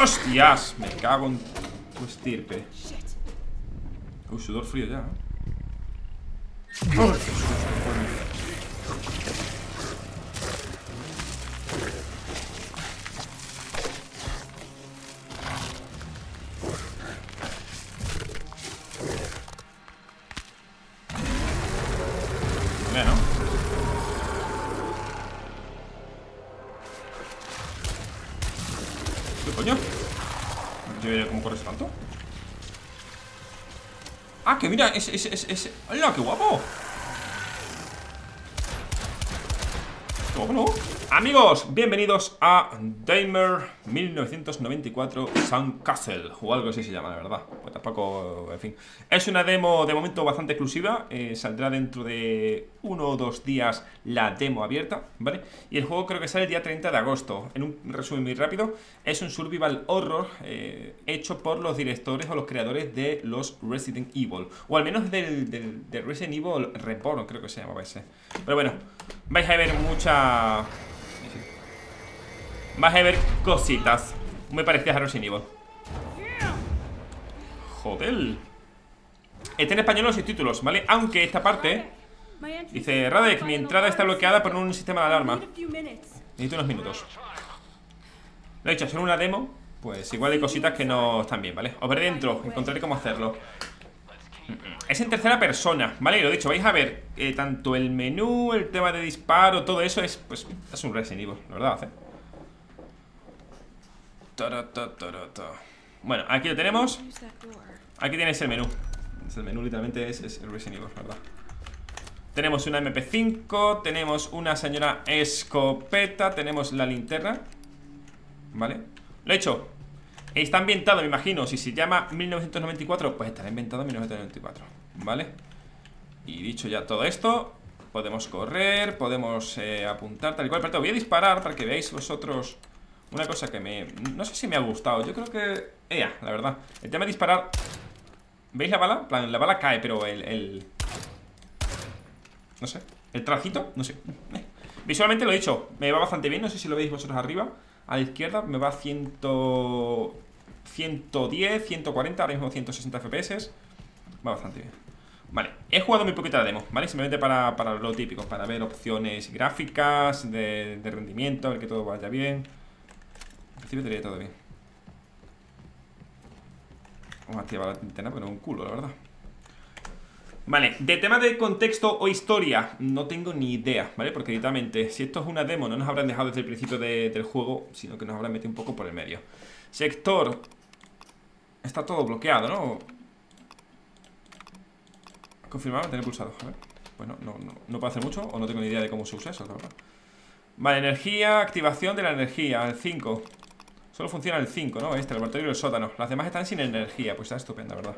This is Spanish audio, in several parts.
¡Hostias! Me cago en tu estirpe. Uy, sudor frío ya, ¿no? ¡Oh, qué susto! Que mira, ese. ¡Hola, qué guapo! ¡Qué guapo, no! Amigos, bienvenidos a Daymare 1994 Sandcastle, o algo así se llama, la verdad. Pues tampoco, en fin. Es una demo de momento bastante exclusiva. Saldrá dentro de 1 o 2 días la demo abierta, ¿vale? Y el juego creo que sale el día 30 de agosto. En un resumen muy rápido, es un survival horror hecho por los directores o los creadores de los Resident Evil. O al menos del Resident Evil Reborn, creo que se llamaba ese. Pero bueno, vais a ver mucha... Vas a ver cositas muy parecidas a Resident Evil. Joder. Está en español los subtítulos, ¿vale? Aunque esta parte dice: Radek, mi entrada está bloqueada por un sistema de alarma. Necesito unos minutos. Lo he dicho, son una demo. Pues igual hay cositas que no están bien, ¿vale? Os veré dentro, encontraré cómo hacerlo. Es en tercera persona, ¿vale? Y lo dicho, vais a ver tanto el menú, el tema de disparo, todo eso es, pues, es un Resident Evil, la verdad, ¿eh? Bueno, aquí lo tenemos. Aquí tenéis el menú. El menú literalmente es el Resident Evil, ¿verdad? Tenemos una MP5, tenemos una señora escopeta, tenemos la linterna, ¿vale? Lo he hecho. Está ambientado, me imagino. Si se llama 1994, pues estará inventado en 1994, ¿vale? Y dicho ya todo esto, podemos correr, podemos apuntar, tal y cual. Pero voy a disparar para que veáis vosotros... Una cosa que me... No sé si me ha gustado. Yo creo que... la verdad. El tema de disparar... ¿Veis la bala? Plan, la bala cae, pero el... No sé. El tracito, no sé. Visualmente lo he dicho. Me va bastante bien. No sé si lo veis vosotros arriba. A la izquierda me va 100... 110, 140. Ahora mismo 160 FPS. Va bastante bien. Vale. He jugado muy poquita la demo, ¿vale? Simplemente para lo típico. Para ver opciones gráficas, de rendimiento, a ver que todo vaya bien. En principio te iría todo bien. Vamos a activar la linterna, pero un culo, la verdad. Vale, de tema de contexto o historia, no tengo ni idea, ¿vale? Porque directamente, si esto es una demo, no nos habrán dejado desde el principio del juego, sino que nos habrán metido un poco por el medio. Sector. Está todo bloqueado, ¿no? Confirmado, tener pulsado. A ver. Pues no puedo hacer mucho, o no tengo ni idea de cómo se usa eso, la verdad. Vale, energía, activación de la energía, el 5. Solo funciona el 5, ¿no? Este, el laboratorio y el sótano. Las demás están sin energía, pues está estupenda, ¿verdad?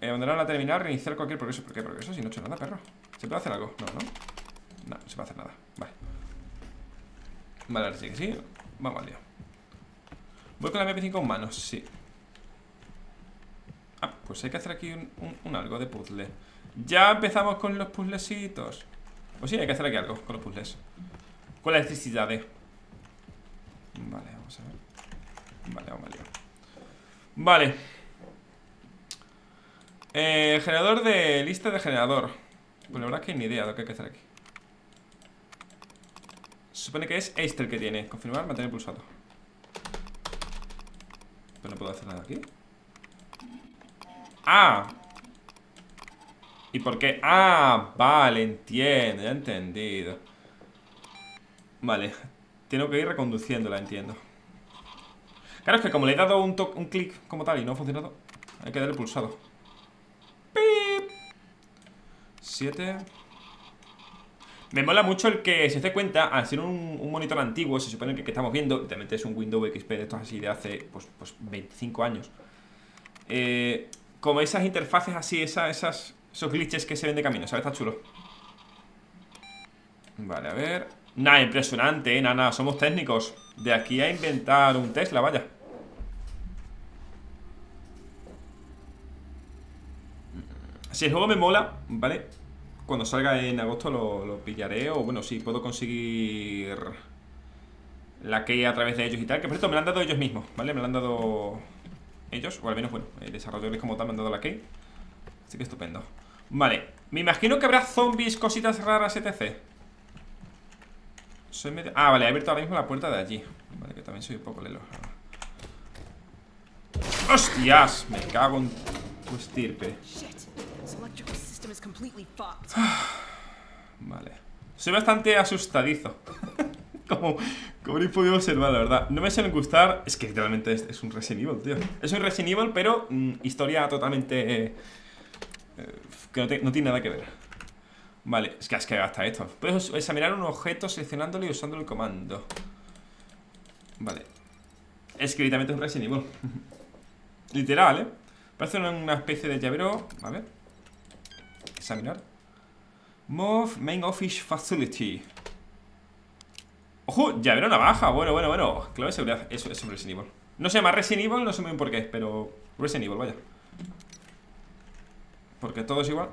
Abandonar la terminal, reiniciar cualquier progreso. ¿Por qué progreso? Si no he hecho nada, perro. ¿Se puede hacer algo? No, no se puede hacer nada. Vale. Vale, ahora sí que sí. Vamos al lío. Voy con la MP5 en manos, sí. Ah, pues hay que hacer aquí un algo de puzzle. Ya empezamos con los puzzlecitos. Pues sí, hay que hacer aquí algo con los puzzles. Con la electricidad, Vale, vamos a ver. Vale, vamos a liar. Vale. Generador de lista de generador. Pues la verdad es que ni idea de lo que hay que hacer aquí. Se supone que es este el que tiene. Confirmar, mantener pulsado. Pero no puedo hacer nada aquí. ¡Ah! ¿Y por qué? Ah, vale, entiendo, ya he entendido. Vale, tengo que ir reconduciéndola, entiendo. Claro, es que como le he dado un clic como tal y no ha funcionado, hay que darle pulsado. ¡Pip! 7. Me mola mucho el que, si os dais cuenta, al ser un monitor antiguo, se supone que el que estamos viendo, realmente es un Windows XP de estos así de hace, pues 25 años. Como esas interfaces así, esos glitches que se ven de camino, ¿sabes? Está chulo. Vale, a ver. Nada, impresionante, nada, somos técnicos. De aquí a inventar un Tesla, vaya. Si el juego me mola, ¿vale? Cuando salga en agosto lo pillaré. O bueno, sí, puedo conseguir la que a través de ellos y tal. Que por cierto me la han dado ellos mismos, ¿vale? Me la han dado ellos, o al menos, bueno, desarrolladores como tal me han dado la key. Así que estupendo. Vale, me imagino que habrá zombies, cositas raras, etc. Ah, vale, he abierto ahora mismo la puerta de allí. Vale, que también soy un poco lelo. ¡Hostias! Me cago en tu estirpe. Vale. Soy bastante asustadizo. Como habéis podido observar, la verdad. No me suelen gustar. Es que literalmente es un Resident Evil, tío. Es un Resident Evil, pero historia totalmente... que no tiene nada que ver. Vale, es que has cagado hasta esto. Puedes examinar un objeto seleccionándolo y usando el comando. Vale. Es que literalmente es un Resident Evil. Literal, ¿eh? Parece una especie de llavero. A ver. Examinar. Move Main Office Facility. ¡Ojo! Llavero navaja. Bueno. Clave de seguridad. Eso es un Resident Evil. No se llama Resident Evil, no sé muy bien por qué, pero Resident Evil, vaya. Porque todo es igual.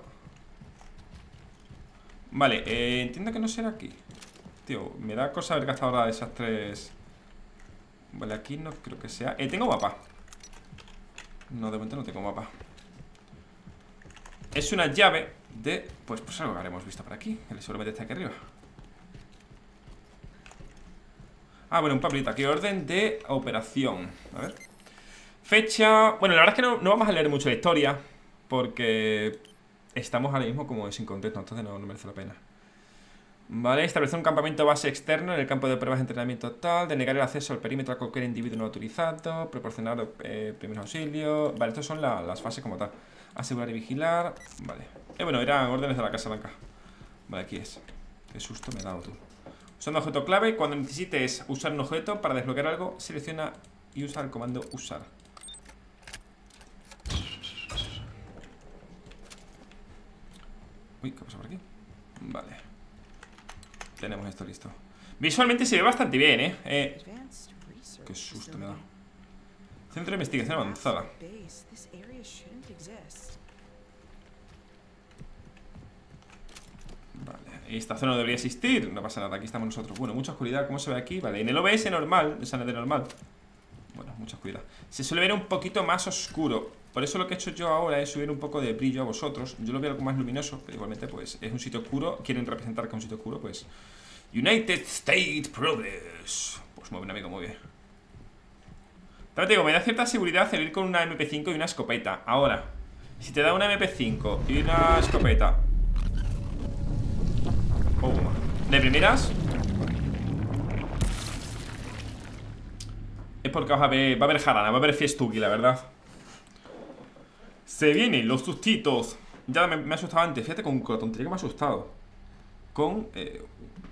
Vale, entiendo que no será aquí. Tío, me da cosa haber gastado ahora esas tres. Vale, aquí no creo que sea. Tengo mapa. No, de momento no tengo mapa. Es una llave de... Pues algo que habremos visto por aquí. El seguramente está aquí arriba. Ah, bueno, un papelito aquí. Orden de operación. A ver. Fecha... Bueno, la verdad es que no vamos a leer mucho la historia, porque estamos ahora mismo como sin contexto, entonces no merece la pena. Vale, establecer un campamento base externo en el campo de pruebas de entrenamiento tal, denegar el acceso al perímetro a cualquier individuo no autorizado, proporcionar primeros auxilios... Vale, estas son las fases como tal. Asegurar y vigilar... Vale. Bueno, eran órdenes de la Casa Blanca. Vale, aquí es. Qué susto me ha dado tú. Usando objeto clave, cuando necesites usar un objeto para desbloquear algo, selecciona y usa el comando usar. Uy, ¿qué pasa por aquí? Vale. Tenemos esto listo. Visualmente se ve bastante bien, ¿eh? Qué susto me da. Centro de investigación avanzada. Vale, esta zona no debería existir. No pasa nada, aquí estamos nosotros. Bueno, mucha oscuridad, ¿cómo se ve aquí? Vale, en el OBS normal, o sea, en el normal. Bueno, mucha oscuridad. Se suele ver un poquito más oscuro. Por eso lo que he hecho yo ahora es subir un poco de brillo a vosotros. Yo lo veo algo más luminoso, pero igualmente pues es un sitio oscuro. Quieren representar que es un sitio oscuro, pues United States Progress. Pues muy bien, amigo, muy bien. Pero te digo, me da cierta seguridad el ir con una MP5 y una escopeta. Ahora, si te da una MP5 y una escopeta de primeras, es porque va a haber jarana, va a haber fiestuki, la verdad. Se vienen los sustitos. Ya me asustaba antes, fíjate con la tontería que me ha asustado. Con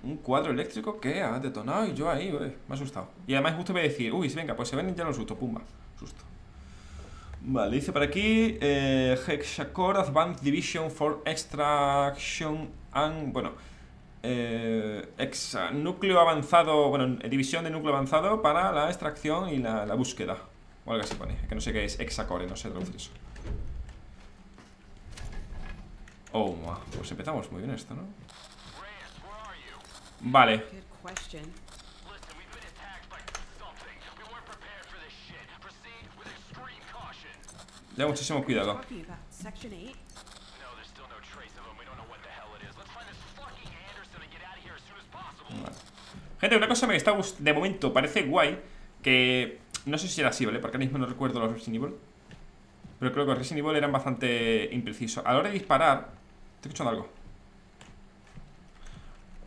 un cuadro eléctrico que ha detonado y yo ahí, me ha asustado. Y además justo me decía, uy, venga, pues se ven ya los sustos, pumba, susto. Vale, dice por aquí Hexacore Advanced Division for Extraction and... Bueno, núcleo avanzado, bueno, división de núcleo avanzado para la extracción y la búsqueda. O algo así pone, que no sé qué es Hexacore, no sé traducir eso. Oh, pues empezamos muy bien esto, ¿no? Vale. Ya muchísimo cuidado. Vale. Gente, una cosa me está gustando. De momento parece guay. Que no sé si era así, ¿vale? Porque ahora mismo no recuerdo los Resident Evil. Pero creo que los Resident Evil eran bastante imprecisos. A la hora de disparar... Estoy escuchando algo.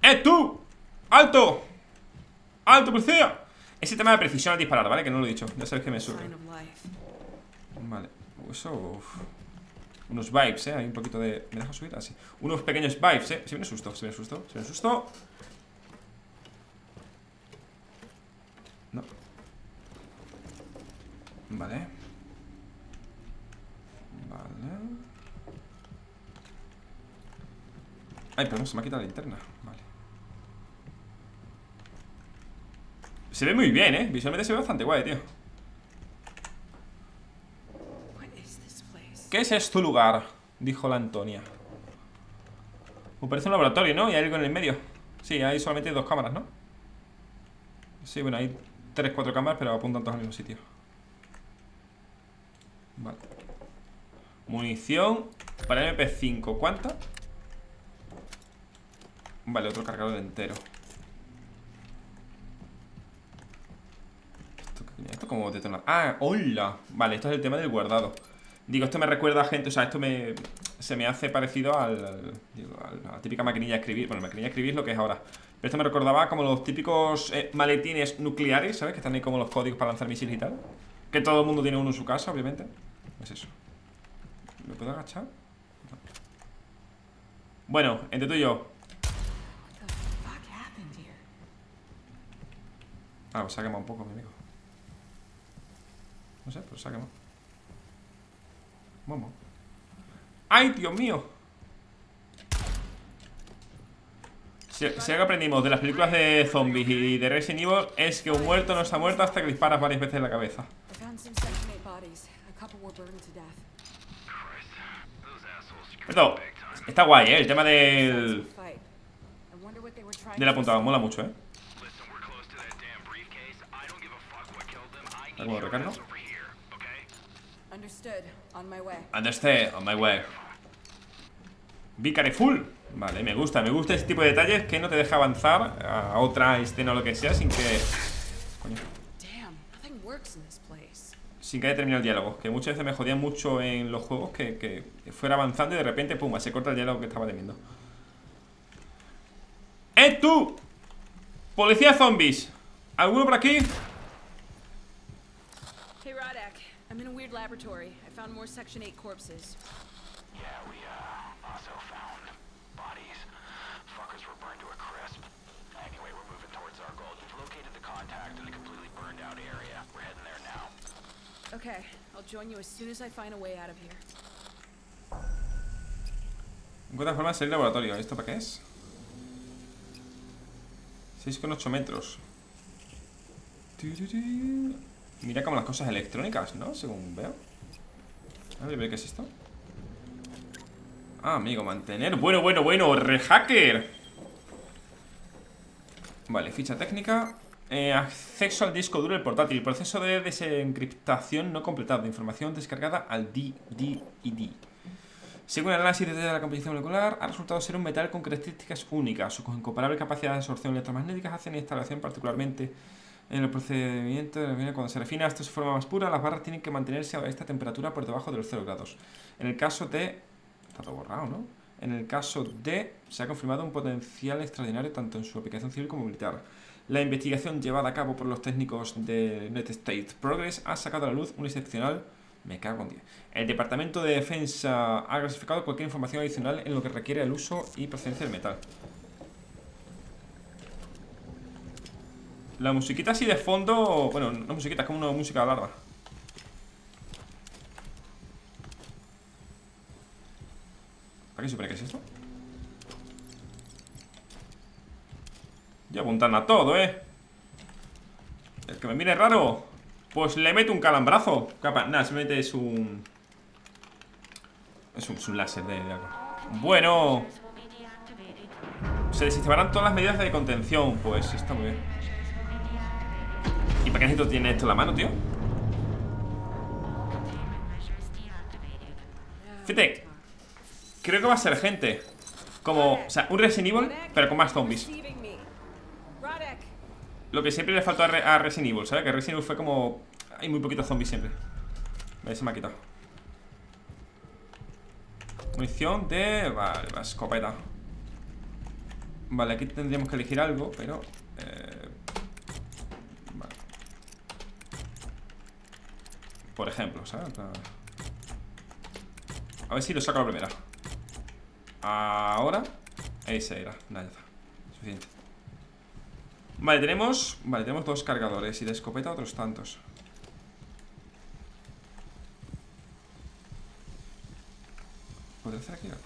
¡Eh, tú! ¡Alto! ¡Alto, policía! Ese tema de precisión al disparar, ¿vale? Que no lo he dicho. Ya sabéis que me surge. Vale. Eso... Uf. Unos vibes, ¿eh? Hay un poquito de... ¿Me deja subir? Así. Unos pequeños vibes, ¿eh? Se viene susto, se viene susto, se viene susto. No. Vale. Vale. Ay, perdón, se me ha quitado la linterna. Vale. Se ve muy bien, ¿eh? Visualmente se ve bastante guay, tío. ¿Qué es este lugar? Dijo la Antonia. Me parece un laboratorio, ¿no? Y hay algo en el medio. Sí, hay solamente dos cámaras, ¿no? Sí, bueno, hay 3-4 cámaras, pero apuntan todos al mismo sitio. Vale. Munición para MP5, ¿cuánta? Vale, otro cargador entero. Esto como detonar. Ah, hola. Vale, esto es el tema del guardado. Digo, esto me recuerda a gente, o sea, esto me se me hace parecido a la típica maquinilla de escribir. Bueno, maquinilla de escribir es lo que es ahora. Pero esto me recordaba como los típicos maletines nucleares, ¿sabes? Que están ahí como los códigos para lanzar misiles y tal. Que todo el mundo tiene uno en su casa, obviamente. Es eso. ¿Me puedo agachar? No. Bueno, entre tú y yo. Ah, pues se ha quemado un poco, mi amigo. No sé, pero se ha quemado. Vamos. ¡Ay, Dios mío! Si algo aprendimos de las películas de zombies y de Resident Evil es que un muerto no está muerto hasta que disparas varias veces en la cabeza. Esto está guay, ¿eh? El tema del... del apuntado, mola mucho, ¿eh? ¿Cómo recargo? Understood, on my way. Be careful. Vale, me gusta este tipo de detalles que no te deja avanzar a otra escena o lo que sea sin que... Coño. Sin que haya terminado el diálogo, que muchas veces me jodía mucho en los juegos que fuera avanzando y de repente, pum, se corta el diálogo que estaba teniendo. ¡Eh, tú! Policía zombies. ¿Alguno por aquí? Hey, Radek, I'm in a weird laboratory. I found more Section 8 corpses. Yeah, we also found bodies. Fuckers were burned to a crisp. Anyway, we're moving towards our goal. You've located the contact in a completely burned out area. We're heading there now. Okay, I'll join you as soon as I find a way out of here. Encuentra forma de salir del laboratorio. ¿Esto para qué es? 6,8 metros. Mira como las cosas electrónicas, ¿no? Según veo. A ver, ¿qué es esto? Ah, amigo, mantener. Bueno, rehacker. Vale, ficha técnica. Acceso al disco duro del portátil. Proceso de desencriptación no completado. Información descargada al DDID. Según el análisis de la composición molecular, ha resultado ser un metal con características únicas. Sus incomparables capacidades de absorción electromagnéticas hacen esta aleación particularmente... En el procedimiento, cuando se refina esto de forma más pura, las barras tienen que mantenerse a esta temperatura por debajo de los 0 grados. En el caso de... Está todo borrado, ¿no? En el caso de... Se ha confirmado un potencial extraordinario tanto en su aplicación civil como militar. La investigación llevada a cabo por los técnicos de Net State Progress ha sacado a la luz un excepcional... Me cago en 10. El Departamento de Defensa ha clasificado cualquier información adicional en lo que requiere el uso y procedencia del metal. La musiquita así de fondo... Bueno, no musiquita, es como una música larga. ¿Para qué supone que es esto? Y apuntan a todo, ¿eh? El que me mire raro, pues le meto un calambrazo. Capaz, nada, simplemente es un... Es un láser de algo. Bueno. Se desactivarán todas las medidas de contención. Pues está muy bien. ¿Y para qué necesito tiene esto en la mano, tío? Fíjate, creo que va a ser gente como, o sea, un Resident Evil, pero con más zombies. Lo que siempre le faltó a Resident Evil, ¿sabes? Que Resident Evil fue como... Hay muy poquitos zombies siempre. Vale, se me ha quitado. Munición de... Vale, la escopeta. Vale, aquí tendríamos que elegir algo, pero... Por ejemplo, ¿sabes? A ver si lo saco la primera. Ahora. Ese era. Nada, ya está. Suficiente. Vale, tenemos. Vale, tenemos 2 cargadores. Y de escopeta otros tantos. ¿Podría hacer aquí algo?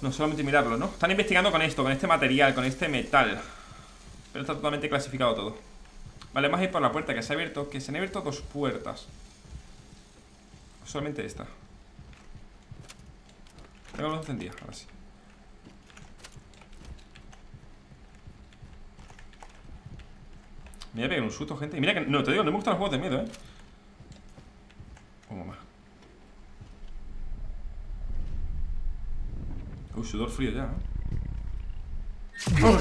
No, solamente mirarlo, ¿no? Están investigando con esto, con este material, con este metal. Pero está totalmente clasificado todo. Vale, vamos a ir por la puerta que se ha abierto. Que se han abierto 2 puertas. Solamente esta. Tengo la luz encendida, ahora sí. Me voy a pegar un susto, gente. Y mira que... No, te digo, no me gustan los juegos de miedo, ¿eh? Oh, mamá. Uy, sudor frío ya, ¿eh? ¡Oh!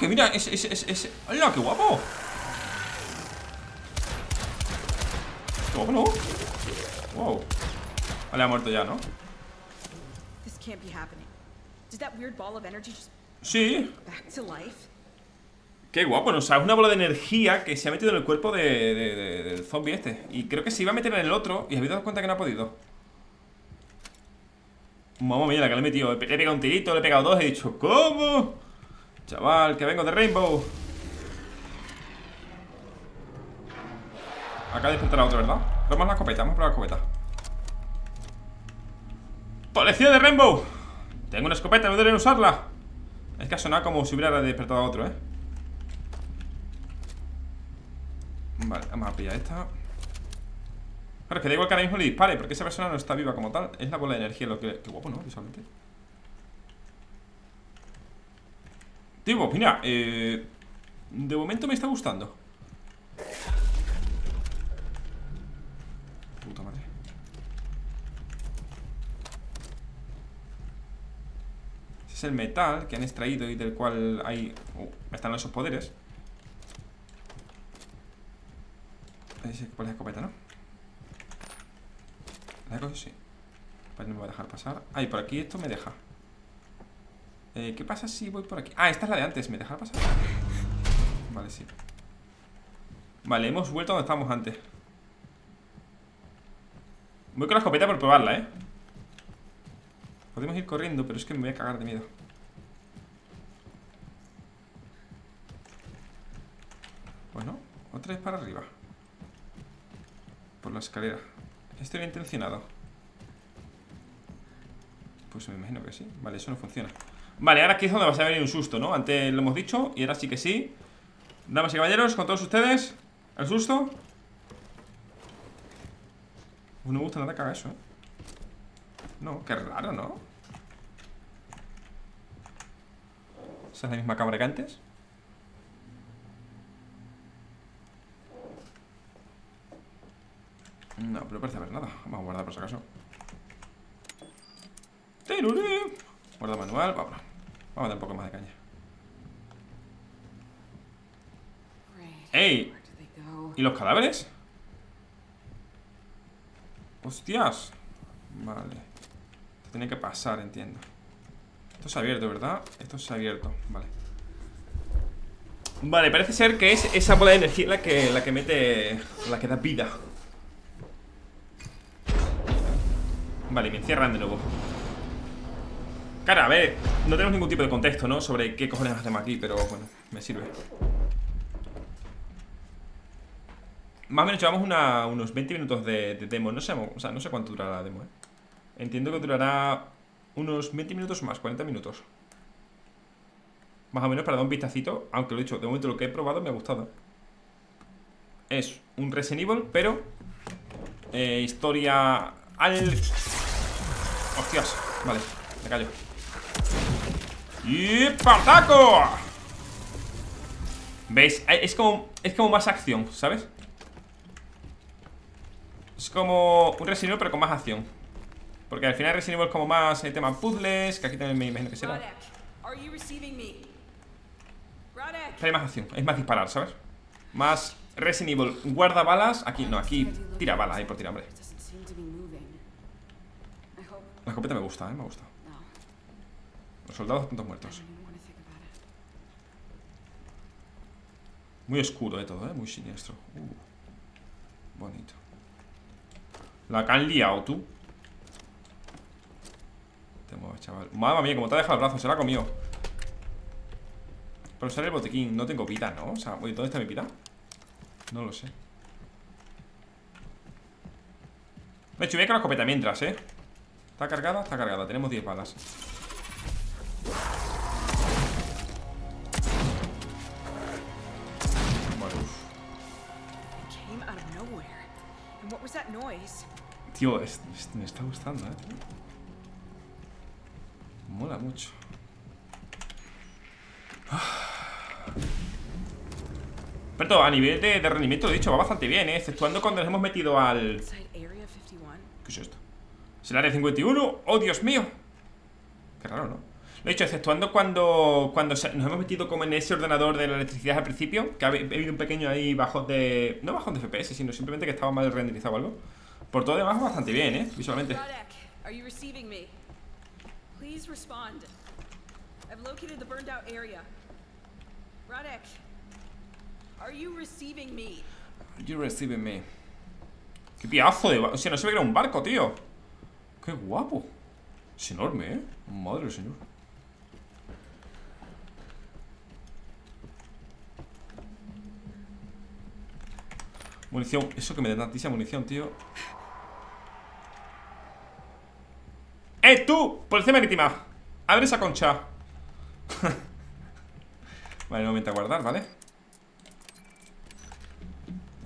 Que mira, ese. ¡Hola, qué guapo! ¡Qué guapo, no! ¡Wow! Vale, ha muerto ya, ¿no? Sí. ¡Qué guapo! ¿No? O sea, es una bola de energía que se ha metido en el cuerpo del zombie este. Y creo que se iba a meter en el otro. Y habéis dado cuenta que no ha podido. Mamma mía, la que le he metido. Le he pegado un tirito, le he pegado dos. He dicho, ¿cómo? Chaval, que vengo de Rainbow. Acá despertar a otro, ¿verdad? Vamos a la escopeta, vamos a probar la escopeta. ¡Policía de Rainbow! Tengo una escopeta, no debería usarla. Es que ha sonado como si hubiera despertado a otro, ¿eh? Vale, vamos a pillar esta. Claro, es que da igual que ahora mismo le dispare, porque esa persona no está viva como tal. Es la bola de energía lo que... Qué guapo, ¿no? Visualmente. Tío, mira, de momento me está gustando. Puta madre. Ese es el metal que han extraído y del cual hay... están esos poderes. Ese es la escopeta, ¿no? ¿La cosa? Sí. Pues no me va a dejar pasar. Ay, por aquí esto me deja. ¿Qué pasa si voy por aquí? Ah, esta es la de antes, ¿me dejará pasar? Vale, sí. Vale, hemos vuelto a donde estábamos antes. Voy con la escopeta por probarla, ¿eh? Podemos ir corriendo, pero es que me voy a cagar de miedo. Bueno, otra vez para arriba. Por la escalera. Estoy bien intencionado. Pues me imagino que sí. Vale, eso no funciona. Vale, ahora aquí es donde va a venir un susto, ¿no? Antes lo hemos dicho y ahora sí que sí. Damas y caballeros, con todos ustedes. El susto. No me gusta nada que haga eso, ¿eh? No, qué raro, ¿no? Esa es la misma cámara que antes. No, pero parece haber nada. Vamos a guardar por si acaso. Guarda manual, vámonos. Vamos a dar un poco más de caña. ¡Ey! ¿Y los cadáveres? ¡Hostias! Vale. Esto tiene que pasar, entiendo. Esto es abierto, ¿verdad? Esto es abierto, vale. Vale, parece ser que es esa bola de energía la que mete... La que da vida. Vale, me encierran de nuevo. Cara, a ver, no tenemos ningún tipo de contexto, ¿no? Sobre qué cojones hacemos aquí, pero bueno, me sirve. Más o menos llevamos unos 20 minutos de demo. No sé, o sea, no sé cuánto durará la demo, ¿eh? Entiendo que durará unos 20 minutos más, 40 minutos. Más o menos para dar un vistacito, aunque lo he dicho, de momento lo que he probado me ha gustado. Es un Resident Evil, pero... historia... Hostias, vale, me callo. ¡Y pataco! ¿Veis? Es como más acción, ¿sabes? Es como un Resident Evil, pero con más acción. Porque al final Resident Evil es como más el tema puzzles, que aquí también me imagino que será. Pero hay más acción, es más disparar, ¿sabes? Más Resident Evil guarda balas. Aquí no, aquí tira balas, ahí por tirar, hombre. La escopeta me gusta, me gusta. Los soldados tantos muertos. Muy oscuro, todo, muy siniestro. Bonito. La que han liado, tú. Te mueves, chaval. Mamma mía, como te ha dejado el brazo, se la ha comido. Pero sale el botiquín. No tengo vida, ¿no? O sea, ¿dónde está mi vida? No lo sé. Me chubé con la escopeta mientras, ¿eh? Está cargada, tenemos 10 balas. Bueno. Tío, me está gustando, ¿eh? Mola mucho. Pero a nivel de rendimiento, lo he dicho, va bastante bien, ¿eh? Exceptuando cuando nos hemos metido al... ¿Qué es esto? ¿Es el área 51? ¡Oh, Dios mío! Qué raro, ¿no? Lo he dicho, exceptuando cuando nos hemos metido como en ese ordenador de la electricidad al principio, que ha habido un pequeño ahí bajón de... No bajón de FPS, sino simplemente que estaba mal renderizado o algo. Por todo demás, bastante bien, ¿eh? Visualmente. Radek, Are you receiving me? Qué piazo de barco. O sea, no se ve que era un barco, tío. Qué guapo. Es enorme, ¿eh? Madre del señor. Munición. Eso que me da tantísima munición, tío. ¡Eh, tú! Policía marítima. Abre esa concha. Vale, momento a guardar, ¿vale?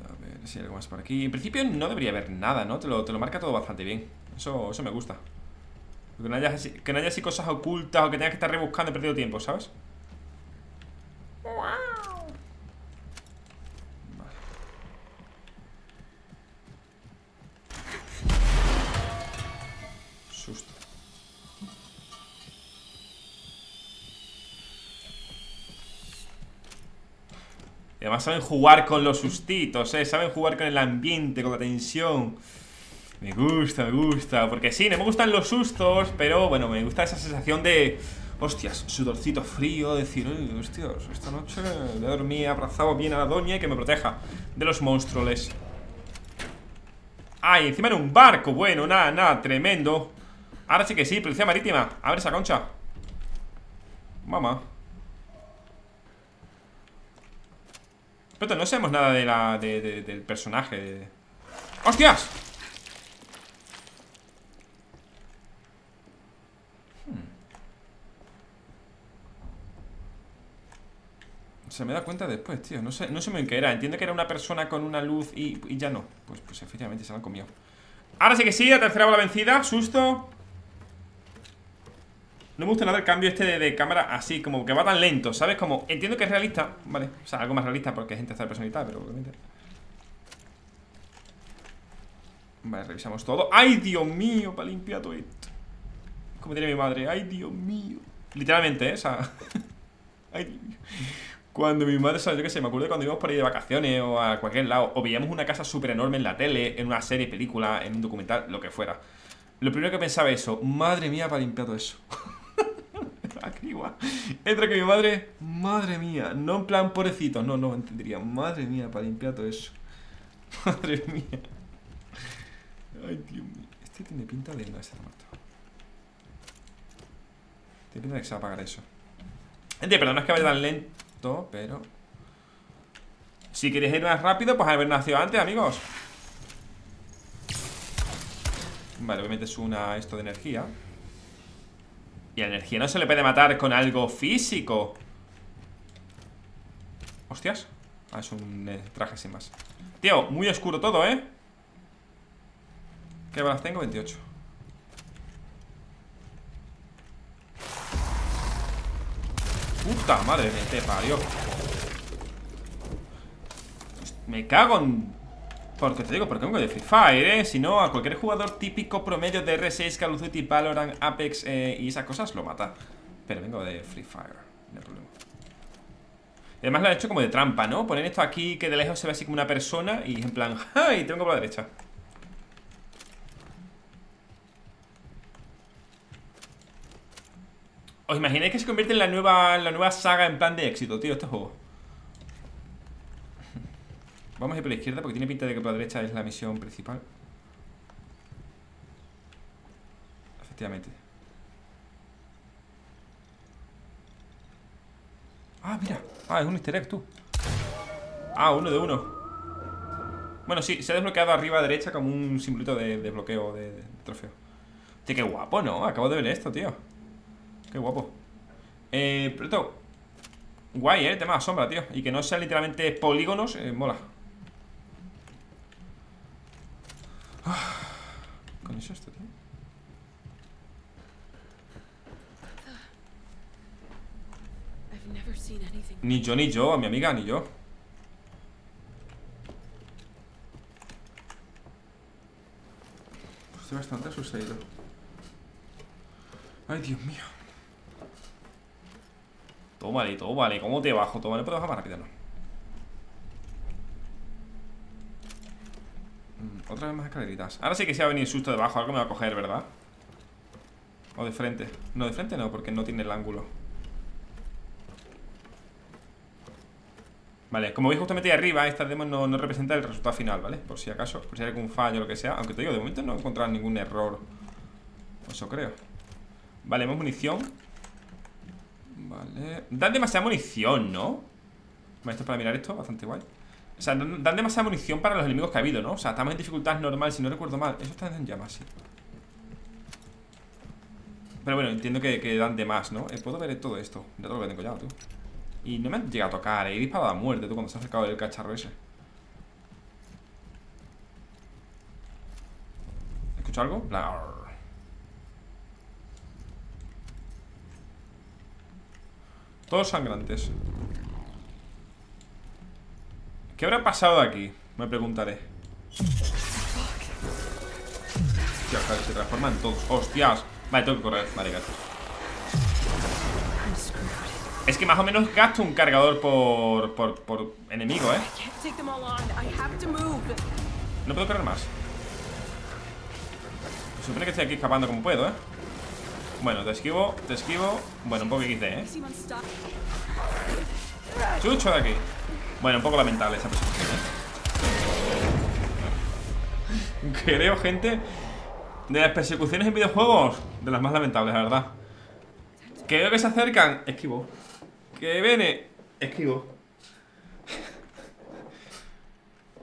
A ver si hay algo más por aquí. En principio no debería haber nada, ¿no? Te lo marca todo bastante bien. Eso me gusta. Que no haya así cosas ocultas o que tengas que estar rebuscando y perdiendo tiempo, ¿sabes? Vale. Susto. Además saben jugar con los sustitos, ¿eh? Saben jugar con el ambiente, con la tensión. Me gusta, porque sí, no me gustan los sustos, pero bueno, me gusta esa sensación de... Hostias, sudorcito frío, decir, hostias, esta noche voy a dormir abrazado bien a la doña y que me proteja de los monstruos. Ah, y encima era un barco, bueno, nada, tremendo. Ahora sí que sí, policía marítima, abre esa concha. Mamá. Pero no sabemos nada de del personaje. ¡Hostias! Se me da cuenta después, tío. No sé muy en qué era. Entiendo que era una persona con una luz y ya no. Pues efectivamente se la han comido. Ahora sí que sí, la tercera bola vencida. Susto. No me gusta nada el cambio este de cámara así, como que va tan lento, ¿sabes? Como, entiendo que es realista, ¿vale? O sea, algo más realista porque gente está personalizada, pero obviamente. Vale, revisamos todo. ¡Ay, Dios mío! Para limpiar todo esto. Como diría mi madre, ¡ay, Dios mío! Literalmente, ¿eh? O sea, ¡ay, Dios mío! Cuando mi madre, ¿sabes? Yo qué sé, me acuerdo cuando íbamos por ahí de vacaciones o a cualquier lado, o veíamos una casa súper enorme en la tele, en una serie, película, en un documental, lo que fuera. Lo primero que pensaba eso, madre mía, para limpiar todo eso. Entra que mi madre, madre mía, no en plan pobrecito, no entendería, madre mía, para limpiar todo eso. Madre mía. Ay, Dios mío. Este tiene pinta de no estar muerto. Tiene pinta de que se va a apagar eso. Gente, perdón, no es que vaya tan lento, pero... Si queréis ir más rápido, pues haber nacido antes, amigos. Vale, obviamente es una esto de energía. Y a la energía no se le puede matar con algo físico. Hostias. Ah, es un traje sin más. Tío, muy oscuro todo, ¿eh? ¿Qué balas tengo? 28. Puta madre, me te parió. Me cago en... Porque te digo, porque vengo de Free Fire, ¿eh? Si no, a cualquier jugador típico promedio de R6, Call of Duty, Valorant, Apex y esas cosas lo mata. Pero vengo de Free Fire, no hay problema. Y además lo han hecho como de trampa, ¿no? Ponen esto aquí que de lejos se ve así como una persona y en plan, ¡ay! Te vengo por la derecha. ¿Os imagináis que se convierte en la nueva saga en plan de éxito, tío, este juego? Vamos a ir por la izquierda porque tiene pinta de que por la derecha es la misión principal. Efectivamente. Ah, mira. Ah, es un easter egg, tú. Ah, uno de uno. Bueno, sí, se ha desbloqueado arriba a derecha como un simbolito de bloqueo de trofeo. Tío, qué guapo, ¿no? Acabo de ver esto, tío. Qué guapo. Pero todo guay, el tema de la sombra, tío. Y que no sean literalmente polígonos, mola. Con eso esto, tío. Ni yo, a mi amiga, ni yo. Estoy bastante asustado. Ay, Dios mío. Tómale, tómale. ¿Cómo te bajo? Tómale, puedo bajar más rápido, ¿no? Otra vez más escaleritas. Ahora sí que se va a venir el susto debajo. Algo me va a coger, ¿verdad? O de frente. No, de frente no, porque no tiene el ángulo. Vale, como veis justamente ahí arriba, esta demo no representa el resultado final, ¿vale? Por si acaso, por si hay algún fallo o lo que sea. Aunque te digo, de momento no he encontrado ningún error. Eso creo. Vale, más munición. Vale. Dan demasiada munición, ¿no? Vale, esto es para mirar esto, bastante guay. O sea, dan demasiada munición para los enemigos que ha habido, ¿no? O sea, estamos en dificultad normal, si no recuerdo mal. Eso está en llamas, sí. Pero bueno, entiendo que dan de más, ¿no? Puedo ver todo esto. Ya todo lo que tengo ya, tú. Y no me han llegado a tocar, he disparado a muerte, tú, cuando se ha acercado el cacharro ese. ¿Escucho algo? Blar. Todos sangrantes. ¿Qué habrá pasado aquí? Me preguntaré. Hostia, claro, se transforman todos. ¡Hostias! Vale, tengo que correr. Vale, gato. Es que más o menos gasto un cargador por enemigo, ¿eh? No puedo correr más. Se supone que estoy aquí escapando como puedo, ¿eh? Bueno, te esquivo. Bueno, un poco XD, ¿eh? Chucho de aquí. Bueno, un poco lamentable esa persona, ¿eh? Creo, gente, de las persecuciones en videojuegos, de las más lamentables, la verdad. Que veo que se acercan, esquivo. Que viene, esquivo.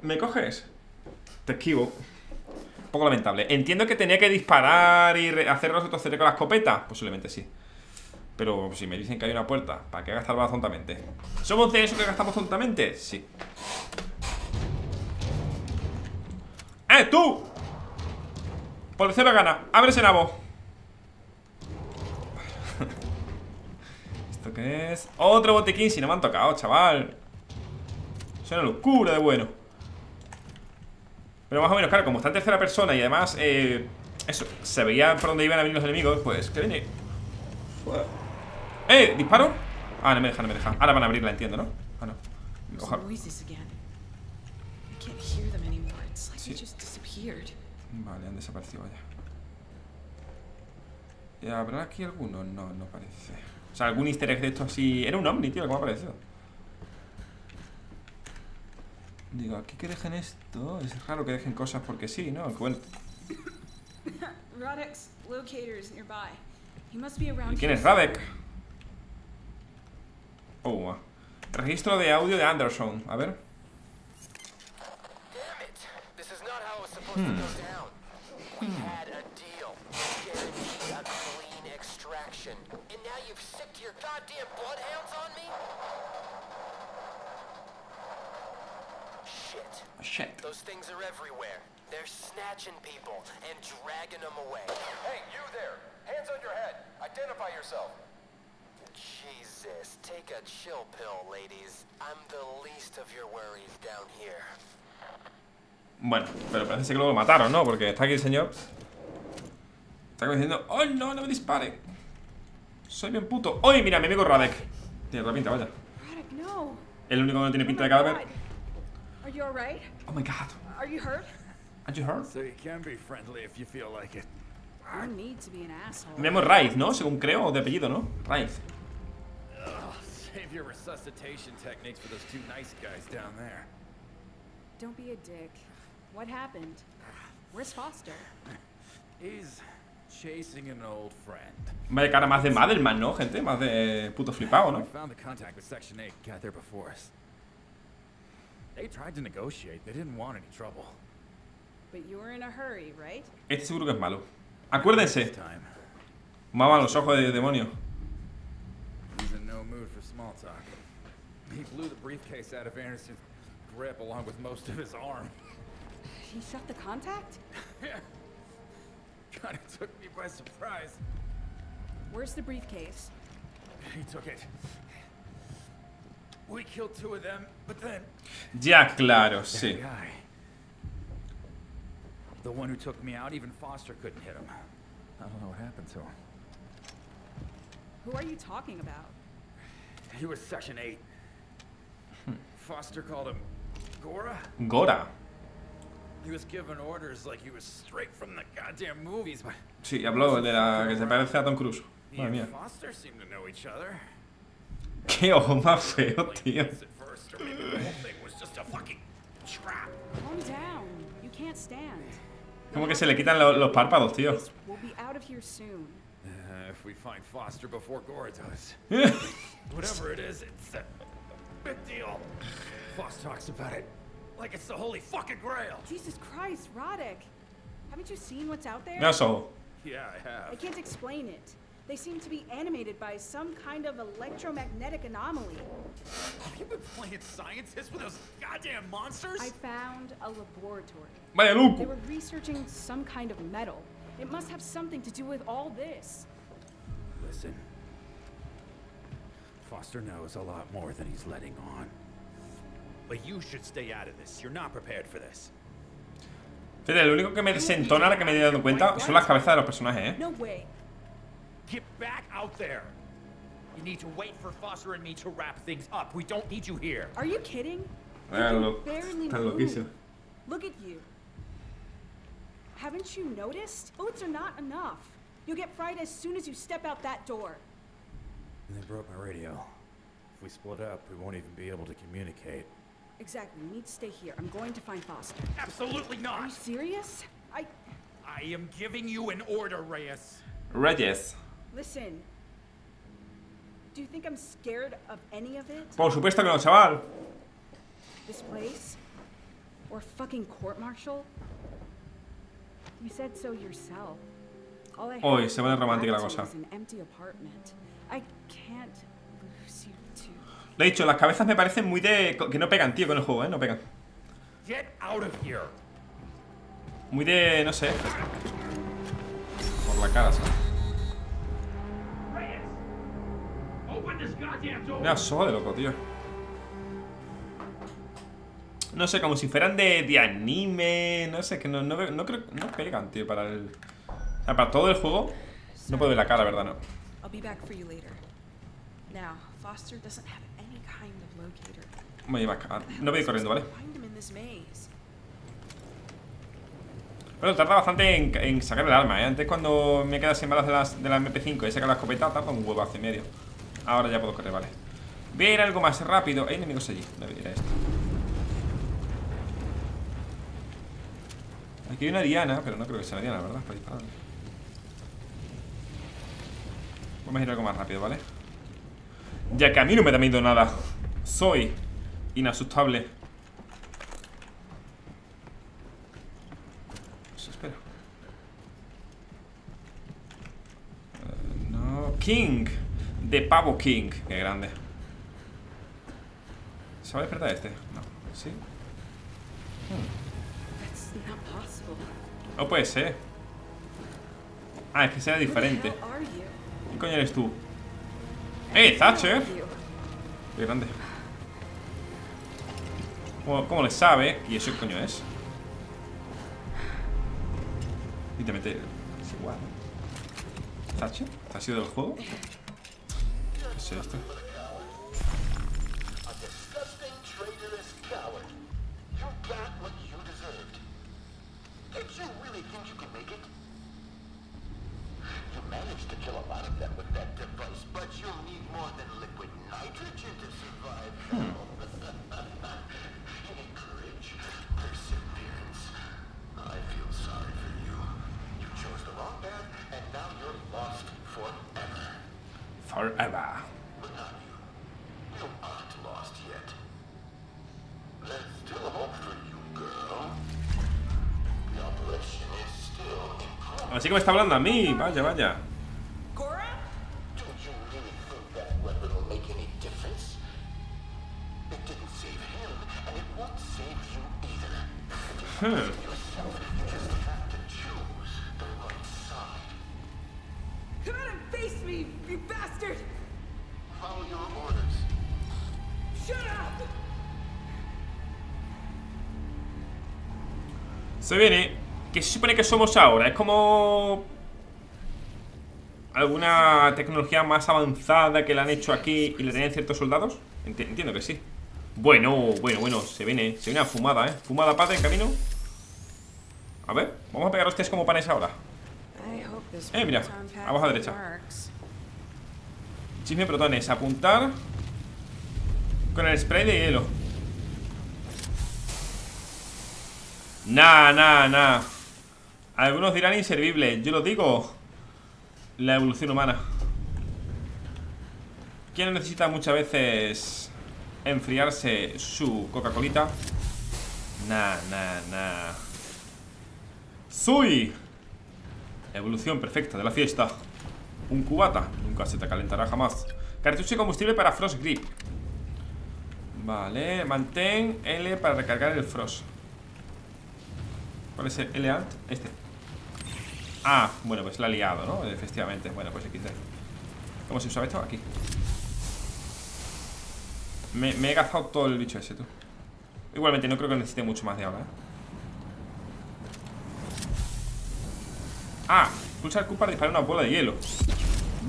¿Me coges? Te esquivo. Poco lamentable. Entiendo que tenía que disparar y hacer retroceder con la escopeta. Posiblemente sí. Pero si me dicen que hay una puerta, ¿para qué gastarla tontamente? ¿Somos de esos que gastamos tontamente? Sí. ¡Eh, tú! Por decirlo a gana, abre ese nabo. ¿Esto qué es? Otro botiquín, si no me han tocado, chaval. Es una locura de bueno. Pero más o menos, claro, como está en tercera persona y además, eso, se veía por dónde iban a venir los enemigos, pues, que viene. ¿Disparo? Ah, no me deja. Ahora van a abrirla, entiendo, ¿no? Ah, no. Ojalá. Sí. Vale, han desaparecido, vaya. ¿Y habrá aquí alguno? No, no parece. O sea, algún easter egg de esto así. Era un ovni, tío, ¿cómo ha aparecido? Digo, aquí que dejen esto. Es raro que dejen cosas porque sí, ¿no? Bueno. ¿Y quién es Radek? Oh, registro de audio de Anderson. A ver. Shit. Those things are everywhere. They're snatching people and dragging them away. Hey, you there! Hands on your head. Identify yourself. Jesus, take a chill pill, ladies. I'm the least of your worries down here. Bueno, pero parece que luego lo mataron, ¿no? Porque está aquí el señor. Está diciendo, oh no, no me disparen. Soy bien puto. ¡Oye, mira, mi amigo Radek! Tiene otra pinta, vaya. Radek, no. El único que no tiene pinta de cadáver. Are you all right? Oh my god. Are you hurt? Are you hurt? So you can be friendly if you feel like it. You need to be an asshole. Me llamo Reyes, ¿no? Según creo, de apellido, ¿no? Reyes. Save your resuscitation techniques for those two nice guys down there. Don't be a dick. What happened? Where's Foster? He's chasing an old friend. Vaya cara más de Madelman, ¿no, gente? Más de puto flipado, ¿no? Found the contact with Section 8 got there before us. Este seguro que es malo. Acuérdense. Mama los ojos de demonio. Ya, claro, sí. The one who took me out, even Foster couldn't hit him. I don't know what happened to him. Who are you talking about? He was Section 8. Foster called him Gora. Gora. He was given orders like he was straight from the goddamn movies. But sí, habló de la que se parece a Tom Cruise. Madre mía. Foster seemed to know each other. Qué ojo más feo, tío. Calm down. You can't stand. Como que se le quitan los párpados, tío. Vaya loco. It must have something to do with all this. Listen. Foster knows a lot more than he's letting on. But you should stay out of this. You're not prepared for this. Fíjate, lo único que me desentona, ahora que me he dado cuenta, son las cabezas de los personajes, ¿eh? No way. Get back out there. You need to wait for Foster and me to wrap things up. We don't need you here. Are you kidding? Están loquísimos. Look at you. Haven't you noticed? Bullets are not enough. You'll get fried as soon as you step out that door. And they broke my radio. If we split up, we won't even be able to communicate. Exactly. You need to stay here. I'm going to find Foster. Absolutely not. Are you serious? I am giving you an order, Reyes. Reyes. Listen. Do you think I'm scared of any of it? Por supuesto que no, chaval. This place or fucking court-martial? You said so yourself. All I have is an empty apartment. I can't lose you too. Lo he dicho, las cabezas me parecen muy de que no pegan, tío, con el juego, no pegan. Get out of here. Muy de, no sé. Por la cara, ¿sabes? Mira, soba de loco, tío. No sé, como si fueran de anime. No sé, que no creo. No pegan, tío, para el. O sea, para todo el juego. No puedo ver la cara, ¿verdad? No. No voy a ir corriendo, ¿vale? Bueno, tarda bastante en sacar el arma, ¿eh? Antes, cuando me quedas sin balas de las MP5 y sacar la escopeta, tarda un huevazo y medio. Ahora ya puedo correr, ¿vale? Voy a ir algo más rápido. Hay enemigos allí. No voy a ir a esto. Aquí hay una diana, pero no creo que sea una diana, ¿verdad? Para disparar. Vamos a ir algo más rápido, ¿vale? Ya que a mí no me da miedo nada. Soy inasustable. Eso espero. No. King. De Pavo King. Qué grande. ¿Se va a despertar este? No. ¿Sí? No puede ser. Ah, es que sea diferente. ¿Qué coño eres tú? ¡Eh, Thatcher! ¡Qué grande! ¿Cómo le sabe? ¿Y eso qué coño es? Y te mete. Es igual. ¿Thatcher? ¿Te has ido del juego? ¿Qué es esto? Forever. Let's Así que me está hablando a mí. Vaya, vaya. Gora? Do you really think that weapon will make any difference? It didn't save him, and it won't save you either. You just have to choose the right side. Come out and face me, you bastard! Follow your orders. Shut up! Se viene. ¿Qué se supone que somos ahora? Es como... ¿alguna tecnología más avanzada que la han hecho aquí y le tenían ciertos soldados? Entiendo que sí. Bueno, se viene a fumada, ¿eh? Fumada, padre, en camino. A ver, vamos a pegar hostias como panes ahora. Mira, abajo a la derecha. Chisme protones, apuntar con el spray de hielo. Nah. Algunos dirán inservible, yo lo digo. La evolución humana. ¿Quién necesita muchas veces enfriarse su Coca-Colita? Nah. ¡Soy! La evolución perfecta de la fiesta. Un cubata, nunca se te calentará jamás. Cartucho de combustible para Frost Grip. Vale, mantén L para recargar el Frost. ¿Cuál es el L-Alt? Este. Ah, bueno, pues la ha liado, ¿no? Efectivamente. Bueno, pues aquí está. ¿Cómo se usa esto? Aquí. Me he gastado todo el bicho ese, tú. Igualmente, no creo que necesite mucho más de ahora, ¿eh? Ah, pulsa el Q para disparar una bola de hielo.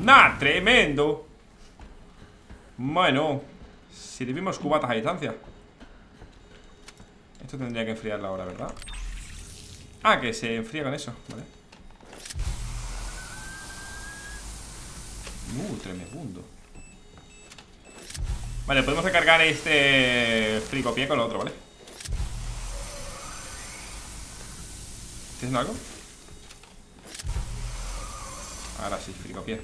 ¡Nah! ¡Tremendo! Bueno, servimos cubatas a distancia. Esto tendría que enfriarla ahora, ¿verdad? Ah, que se enfría con eso, vale. Tremendo. Vale, podemos recargar este fricopié con lo otro, ¿vale? ¿Tienes algo? Ahora sí, fricopié.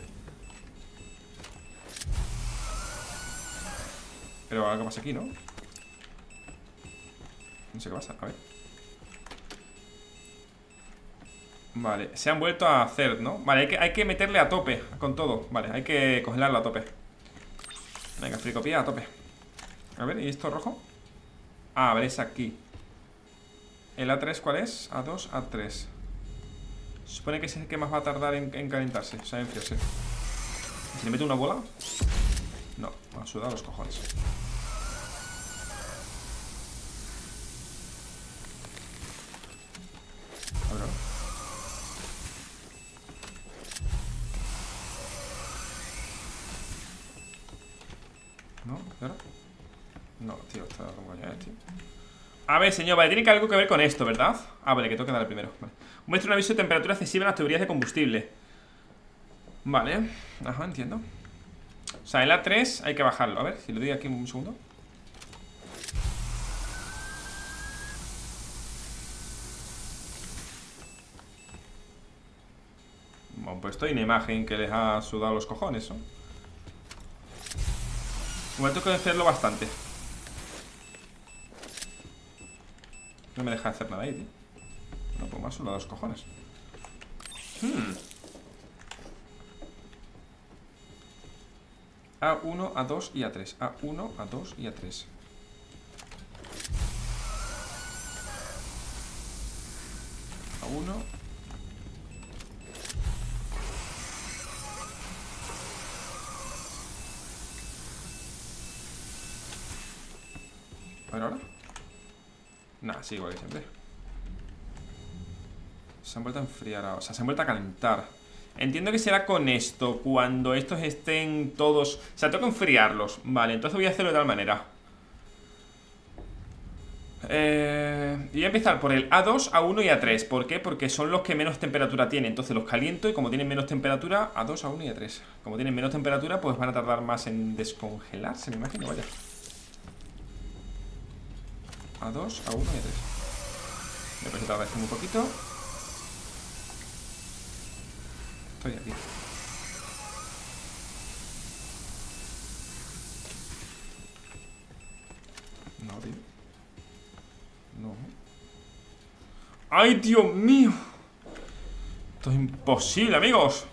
Pero algo pasa aquí, ¿no? No sé qué pasa, a ver. Vale, se han vuelto a hacer, ¿no? Vale, hay que meterle a tope con todo. Vale, hay que congelarlo a tope. Venga, fricopía a tope. A ver, ¿y esto rojo? Ah, a ver, es aquí. ¿El A3 cuál es? A2, A3. Supone que es el que más va a tardar en calentarse. O sea, enfriarse. ¿Si le meto una bola? No, me ha sudado los cojones. A ver, ¿no? ¿No? ¿Claro? No, tío, está como ya, tío. A ver, señor, vale, tiene que algo que ver con esto, ¿verdad? Ah, vale, que tengo que darle primero, vale. Muestra un aviso de temperatura excesiva en las tuberías de combustible. Vale, ajá, entiendo. O sea, el A3 hay que bajarlo. A ver, si lo doy aquí un segundo. Bueno, pues estoy en imagen que les ha sudado los cojones, ¿no? Bueno, tengo que hacerlo bastante. No me deja hacer nada ahí, tío. No, pues más solo a los cojones. A1, A2 y A3. A1, A2 y A3. A1. A ver ahora. Nah, sí, igual que siempre. Se han vuelto a enfriar ahora. O sea, se han vuelto a calentar. Entiendo que será con esto. Cuando estos estén todos... O sea, tengo que enfriarlos. Vale, entonces voy a hacerlo de tal manera. Y voy a empezar por el A2, A1 y A3. ¿Por qué? Porque son los que menos temperatura tienen. Entonces los caliento y como tienen menos temperatura, A2, A1 y A3. Como tienen menos temperatura, pues van a tardar más en descongelarse, me imagino. Vaya. A 2, a 1 y a 3. Me he presentado esto un poquito. Estoy aquí. No, tío. No. ¡Ay, Dios mío! Esto es imposible, amigos.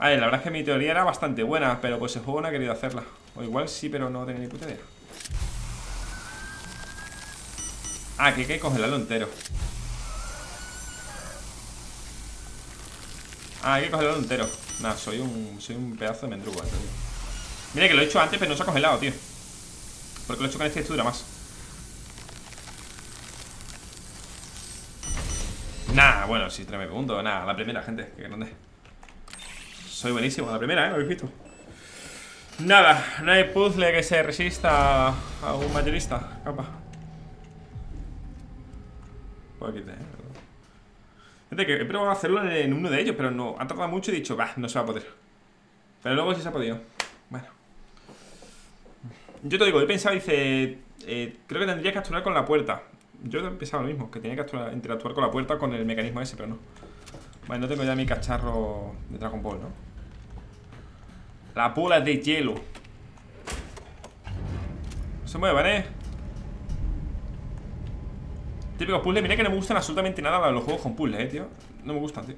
A ver, la verdad es que mi teoría era bastante buena, pero pues el juego no ha querido hacerla. O igual sí, pero no tenía ni puta idea. Ah, que hay que cogerlo entero. Ah, hay que cogerlo entero. Nah, soy un pedazo de mendrugo, tío. Mira que lo he hecho antes, pero no se ha congelado, tío. Porque lo he hecho con este textura más. Nah, bueno, si me pregunto. Nah, la primera, gente, qué grande. Soy buenísimo a la primera, ¿eh? ¿Lo habéis visto? Nada, no hay puzzle que se resista a un mayorista. Capa. Gente, que he probado hacerlo en uno de ellos, pero no, han tardado mucho y he dicho, bah, no se va a poder. Pero luego sí se ha podido. Bueno. Yo te digo, he pensado, dice, creo que tendría que actuar con la puerta. Yo he pensado lo mismo, que tenía que interactuar con la puerta, con el mecanismo ese, pero no. Vale, no tengo ya mi cacharro de Dragon Ball, ¿no? La bola de hielo. No se muevan, ¿eh? Típico puzzle. Mirá que no me gustan absolutamente nada los juegos con puzzles, tío. No me gustan, tío.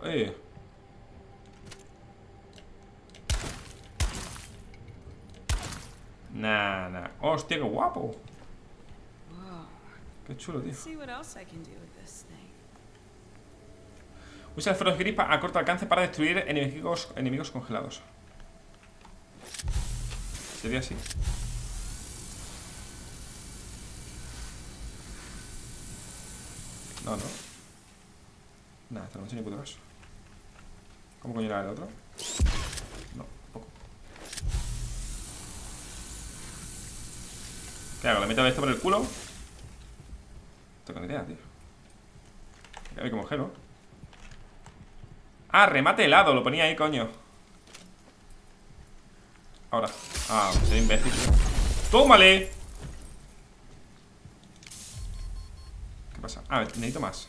Nah, nah. Hostia, qué guapo. Qué chulo, tío. Usa el Frost Grip a corto alcance para destruir enemigos congelados. Sería así. No, no. Nada, esto no me hace ni puto caso. ¿Cómo coño era el otro? No, poco. ¿Qué hago? ¿Le meto esto por el culo? No tengo ni idea, tío. Ya vi como gelo. Ah, remate helado, lo ponía ahí, coño. Ahora. Ah, soy imbécil, tío. ¡Tómale! ¿Qué pasa? Ah, necesito más.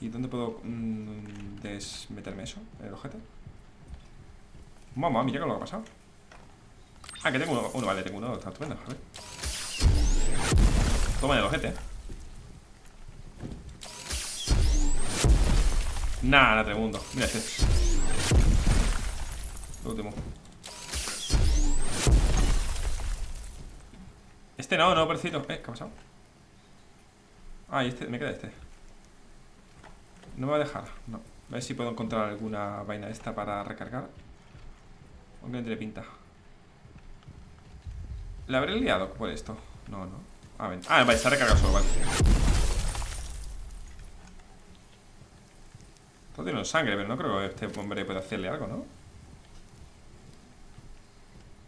¿Y dónde puedo desmeterme eso? ¿En el ojete? Mamá, mira que lo que ha pasado. Ah, que tengo uno. Uno, vale, tengo uno. Está estupendo, joder. Toma en el ojete. Nah, no tremendo. Mira este. Lo último. Este no, no, pobrecito. ¿Qué ha pasado? Ah, y este, me queda este. No me va a dejar, no. A ver si puedo encontrar alguna vaina esta para recargar. Aunque no tiene pinta. ¿La habré liado por esto? No, no. Ah, ven. Ah, vale, se ha recargado solo, vale. Todo tiene sangre, pero no creo que este hombre pueda hacerle algo, ¿no?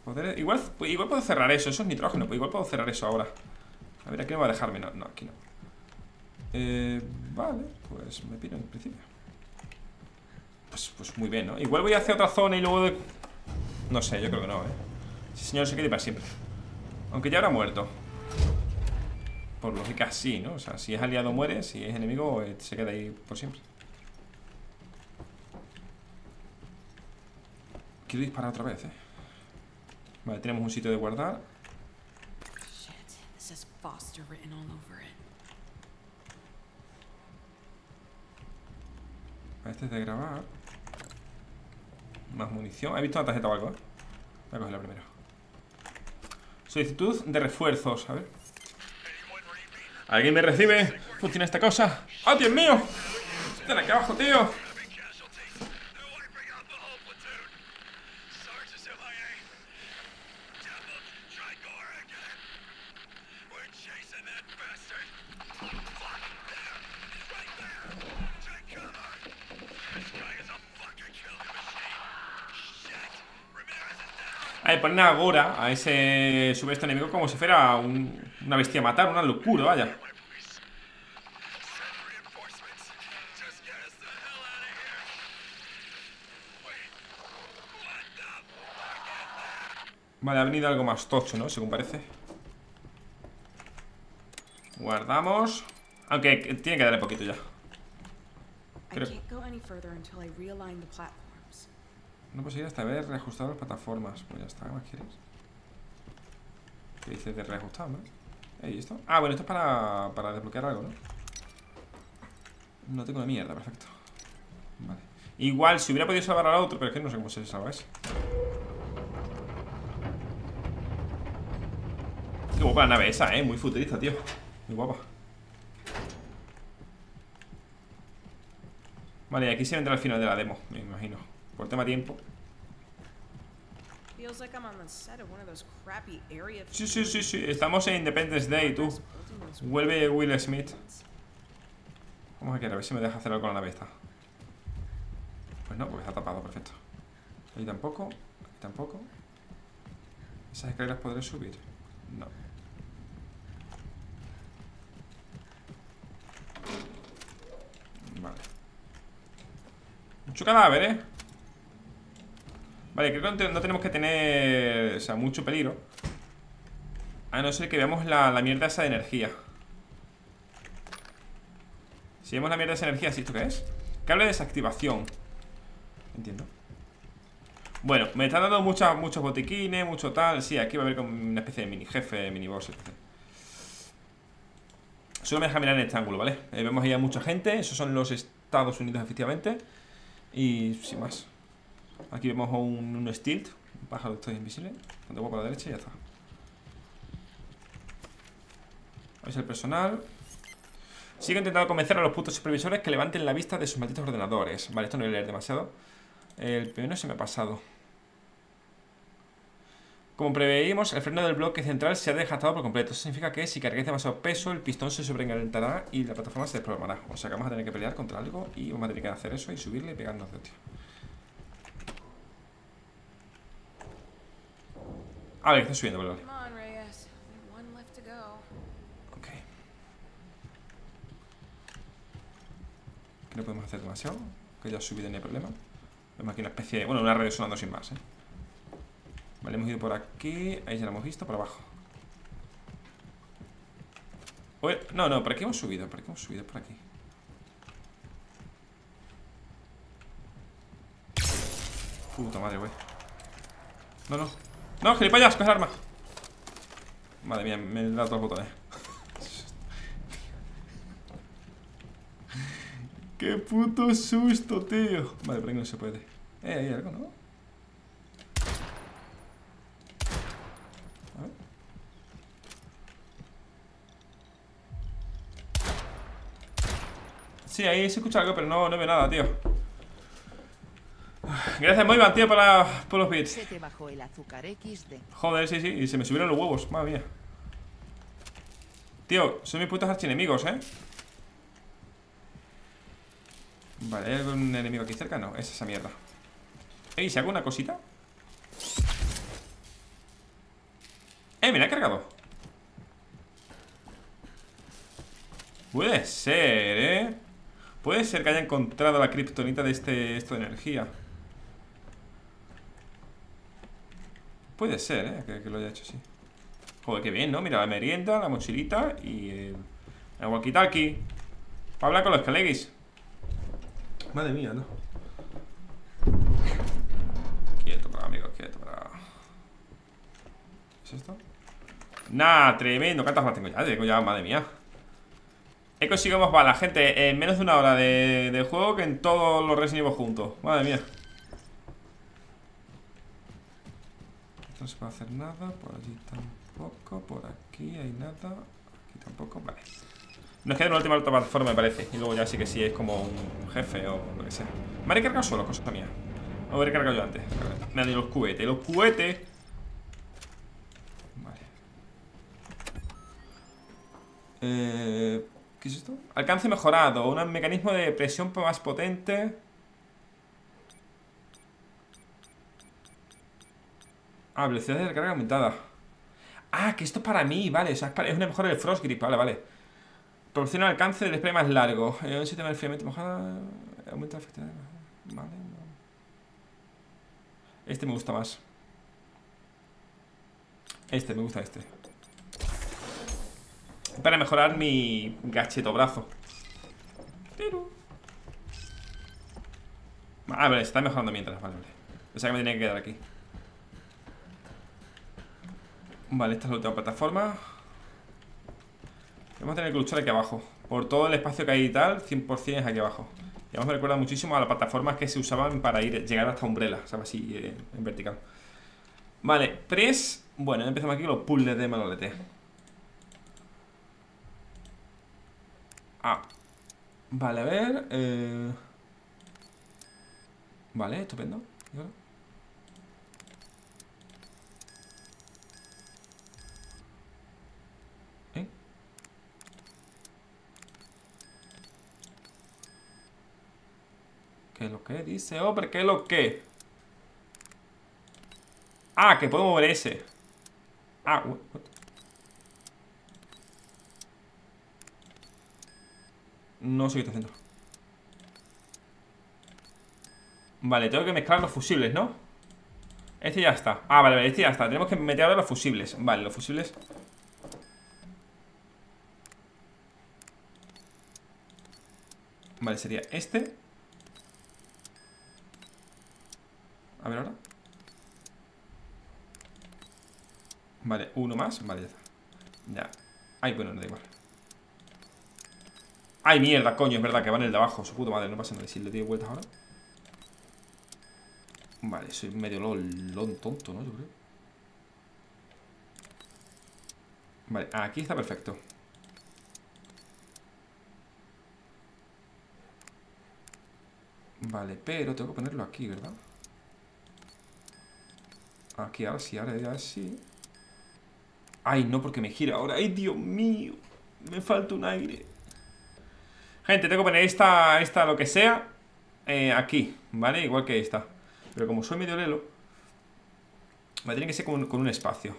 Poder, igual puedo cerrar eso. Eso es nitrógeno, pues igual puedo cerrar eso ahora. A ver, aquí no va a dejarme. No, no, aquí no. Vale, pues me piro en principio. Pues muy bien, ¿no? Igual voy hacia otra zona y luego de... No sé, yo creo que no, ¿eh? Ese señor se quede para siempre. Aunque ya habrá muerto. Por lógica, sí, ¿no? O sea, si es aliado muere, si es enemigo se queda ahí por siempre. Quiero disparar otra vez, Vale, tenemos un sitio de guardar. Este es de grabar. Más munición. ¿Has visto una tarjeta o algo, Voy a cogerla primero. Solicitud de refuerzos, a ver. ¿Alguien me recibe? Funciona esta cosa. ¡Ah, Dios mío! ¡Están aquí abajo, tío! Ponen a Gora, a ese supuesto enemigo, como si fuera una bestia a matar, una locura, vaya. Vale, ha venido algo más tocho, ¿no? Según parece. Guardamos. Aunque tiene que darle poquito ya. Creo. No puedo seguir hasta haber reajustado las plataformas. Pues ya está, ¿qué más quieres? ¿Qué dices de reajustar, ¿no? ¿Y esto? Ah, bueno, esto es para desbloquear algo, ¿no? No tengo una mierda, perfecto. Vale. Igual, si hubiera podido salvar al otro, pero es que no sé cómo se salva ese. Qué guapa la nave esa, muy futurista, tío. Muy guapa. Vale, aquí se entra al final de la demo, me imagino. Por tema tiempo. Sí, sí, sí, sí. Estamos en Independence Day, tú. Vuelve Will Smith. Vamos a quedar, a ver si me deja hacer algo con la nave esta. Pues no, porque está tapado, perfecto. Ahí tampoco, aquí tampoco. ¿Esas escaleras podré subir? No. Vale. Mucho cadáver, Vale, creo que no tenemos que tener, o sea, mucho peligro. A no ser que veamos la mierda esa de energía. Si vemos la mierda de esa energía, ¿sí? ¿Esto qué es? Cable de desactivación. Entiendo. Bueno, me están dando muchos botiquines, mucho tal. Sí, aquí va a haber como una especie de mini jefe, mini boss, etc. Solo me deja mirar en el triángulo, ¿vale? Vemos ahí a mucha gente. Esos son los Estados Unidos, efectivamente. Y sin más. Aquí vemos un stilt, un pájaro de estos invisibles. Donde voy para la derecha y ya está. Ahí es el personal. Sigo intentando convencer a los putos supervisores que levanten la vista de sus malditos ordenadores. Vale, esto no voy a leer demasiado. El primero se me ha pasado. Como preveímos, el freno del bloque central se ha desgastado por completo. Eso significa que si cargáis demasiado peso, el pistón se sobrecalentará y la plataforma se desprogramará. O sea que vamos a tener que pelear contra algo y vamos a tener que hacer eso y subirle y pegarnos de tío. Ah, vale, está subiendo, vale. Ok. Que no podemos hacer demasiado. Que ya ha subido, no hay problema. Vemos aquí una especie de... Bueno, una radio sonando sin más, Vale, hemos ido por aquí. Ahí ya lo hemos visto, por abajo. Oye, no, no, por aquí hemos subido. Por aquí hemos subido, por aquí. Puta madre, güey. No, no. No, gilipollas, coge el arma. Madre mía, me he dado todos los botones. Qué puto susto, tío. Vale, por ahí no se puede. Hay algo, ¿no? A ver. Sí, ahí se escucha algo, pero no veo nada, tío. Gracias, muy bien, tío, por los bits. Se te bajó el azúcar XD. Joder, sí, sí, y se me subieron los huevos, madre mía. Tío, son mis putos archienemigos, Vale, ¿hay algún enemigo aquí cerca? No, es esa mierda. Ey, ¿se hago una cosita? Me la he cargado. Puede ser, Puede ser que haya encontrado la kriptonita de esto de energía. Puede ser, que lo haya hecho así. Joder, qué bien, ¿no? Mira, la merienda, la mochilita y el walkie-talkie. Para hablar con los coleguis. Madre mía, ¿no? Quieto para, amigos, quieto para. ¿Es esto? Nah, tremendo. ¿Cuántas más tengo ya? Tengo ya, madre mía. He conseguido más balas, gente. En menos de una hora de juego que en todos los Resident Evil juntos. Madre mía. No se puede hacer nada, por allí tampoco, por aquí hay nada, aquí tampoco, vale. Nos queda una última plataforma, me parece, y luego ya sí que sí es como un jefe o lo que sea. Me habré cargado solo, cosa mía. Me habré cargado yo antes. Me han ido los cubetes, los cubetes. Vale. ¿Qué es esto? Alcance mejorado, un mecanismo de presión más potente. Ah, velocidad de recarga aumentada. Ah, que esto es para mí, vale. O sea, es una mejora del Frost Grip, vale, vale. Proporciona el alcance del spray más largo. Un sistema de enfriamiento mojada. Aumenta la efectividad. Vale, no. Este me gusta más. Este, me gusta este. Para mejorar mi gachetobrazo. Pero... Ah, vale, se está mejorando mientras, vale, vale. O sea que me tenía que quedar aquí. Vale, esta es la última plataforma. Vamos a tener que luchar aquí abajo. por todo el espacio que hay y tal, 100% es aquí abajo. Y además me recuerda muchísimo a las plataformas que se usaban para llegar hasta Umbrella, ¿sabes? Así, en vertical. Vale, press. Bueno, empezamos aquí con los puzzles de manolete. Ah, vale, a ver. Vale, estupendo. ¿Qué es lo que? Dice, oh, pero ¿qué es lo que? Ah, que puedo mover ese. Ah, what? No sé qué estoy haciendo. Vale, tengo que mezclar los fusibles, ¿no? Este ya está. Ah, vale, vale, este ya está. Tenemos que meter ahora los fusibles. Vale, los fusibles. Vale, sería este. A ver ahora. Vale, uno más. Vale, ya está. Ya. Ay, bueno, no da igual. Ay, mierda, coño, es verdad que va en el de abajo. Su puta madre, no pasa nada. Si le doy vueltas ahora. Vale, soy medio lol tonto, ¿no? Yo creo. Vale, aquí está perfecto. Vale, pero tengo que ponerlo aquí, ¿verdad? Aquí, ahora sí, ahora sí. Ay, no, porque me gira ahora. Ay, Dios mío, me falta un aire. Gente, tengo que poner esta lo que sea aquí, ¿vale? Igual que esta. Pero como soy medio lelo, va a tener que ser con un espacio.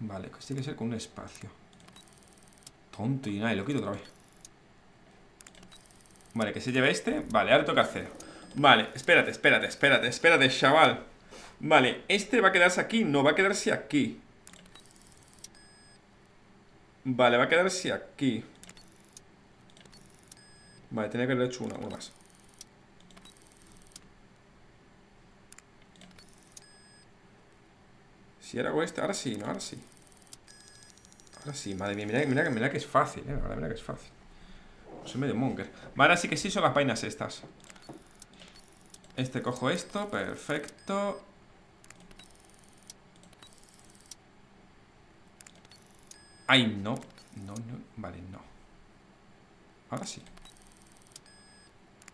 Vale, pues tiene que ser con un espacio. Tonto y nada, y lo quito otra vez. Vale, que se lleve este. Vale, ahora toca hacer. Vale, espérate, chaval. Vale, este va a quedarse aquí. No, va a quedarse aquí. Vale, va a quedarse aquí. Vale, tenía que haber hecho una más. Si ahora hago este, ahora sí, no, ahora sí. Ahora sí, madre mía, mira que es fácil, ahora mira que es fácil. Soy medio monger. Vale, así que sí son las vainas estas. Este cojo esto, perfecto. Ay, no, vale, no. Ahora sí.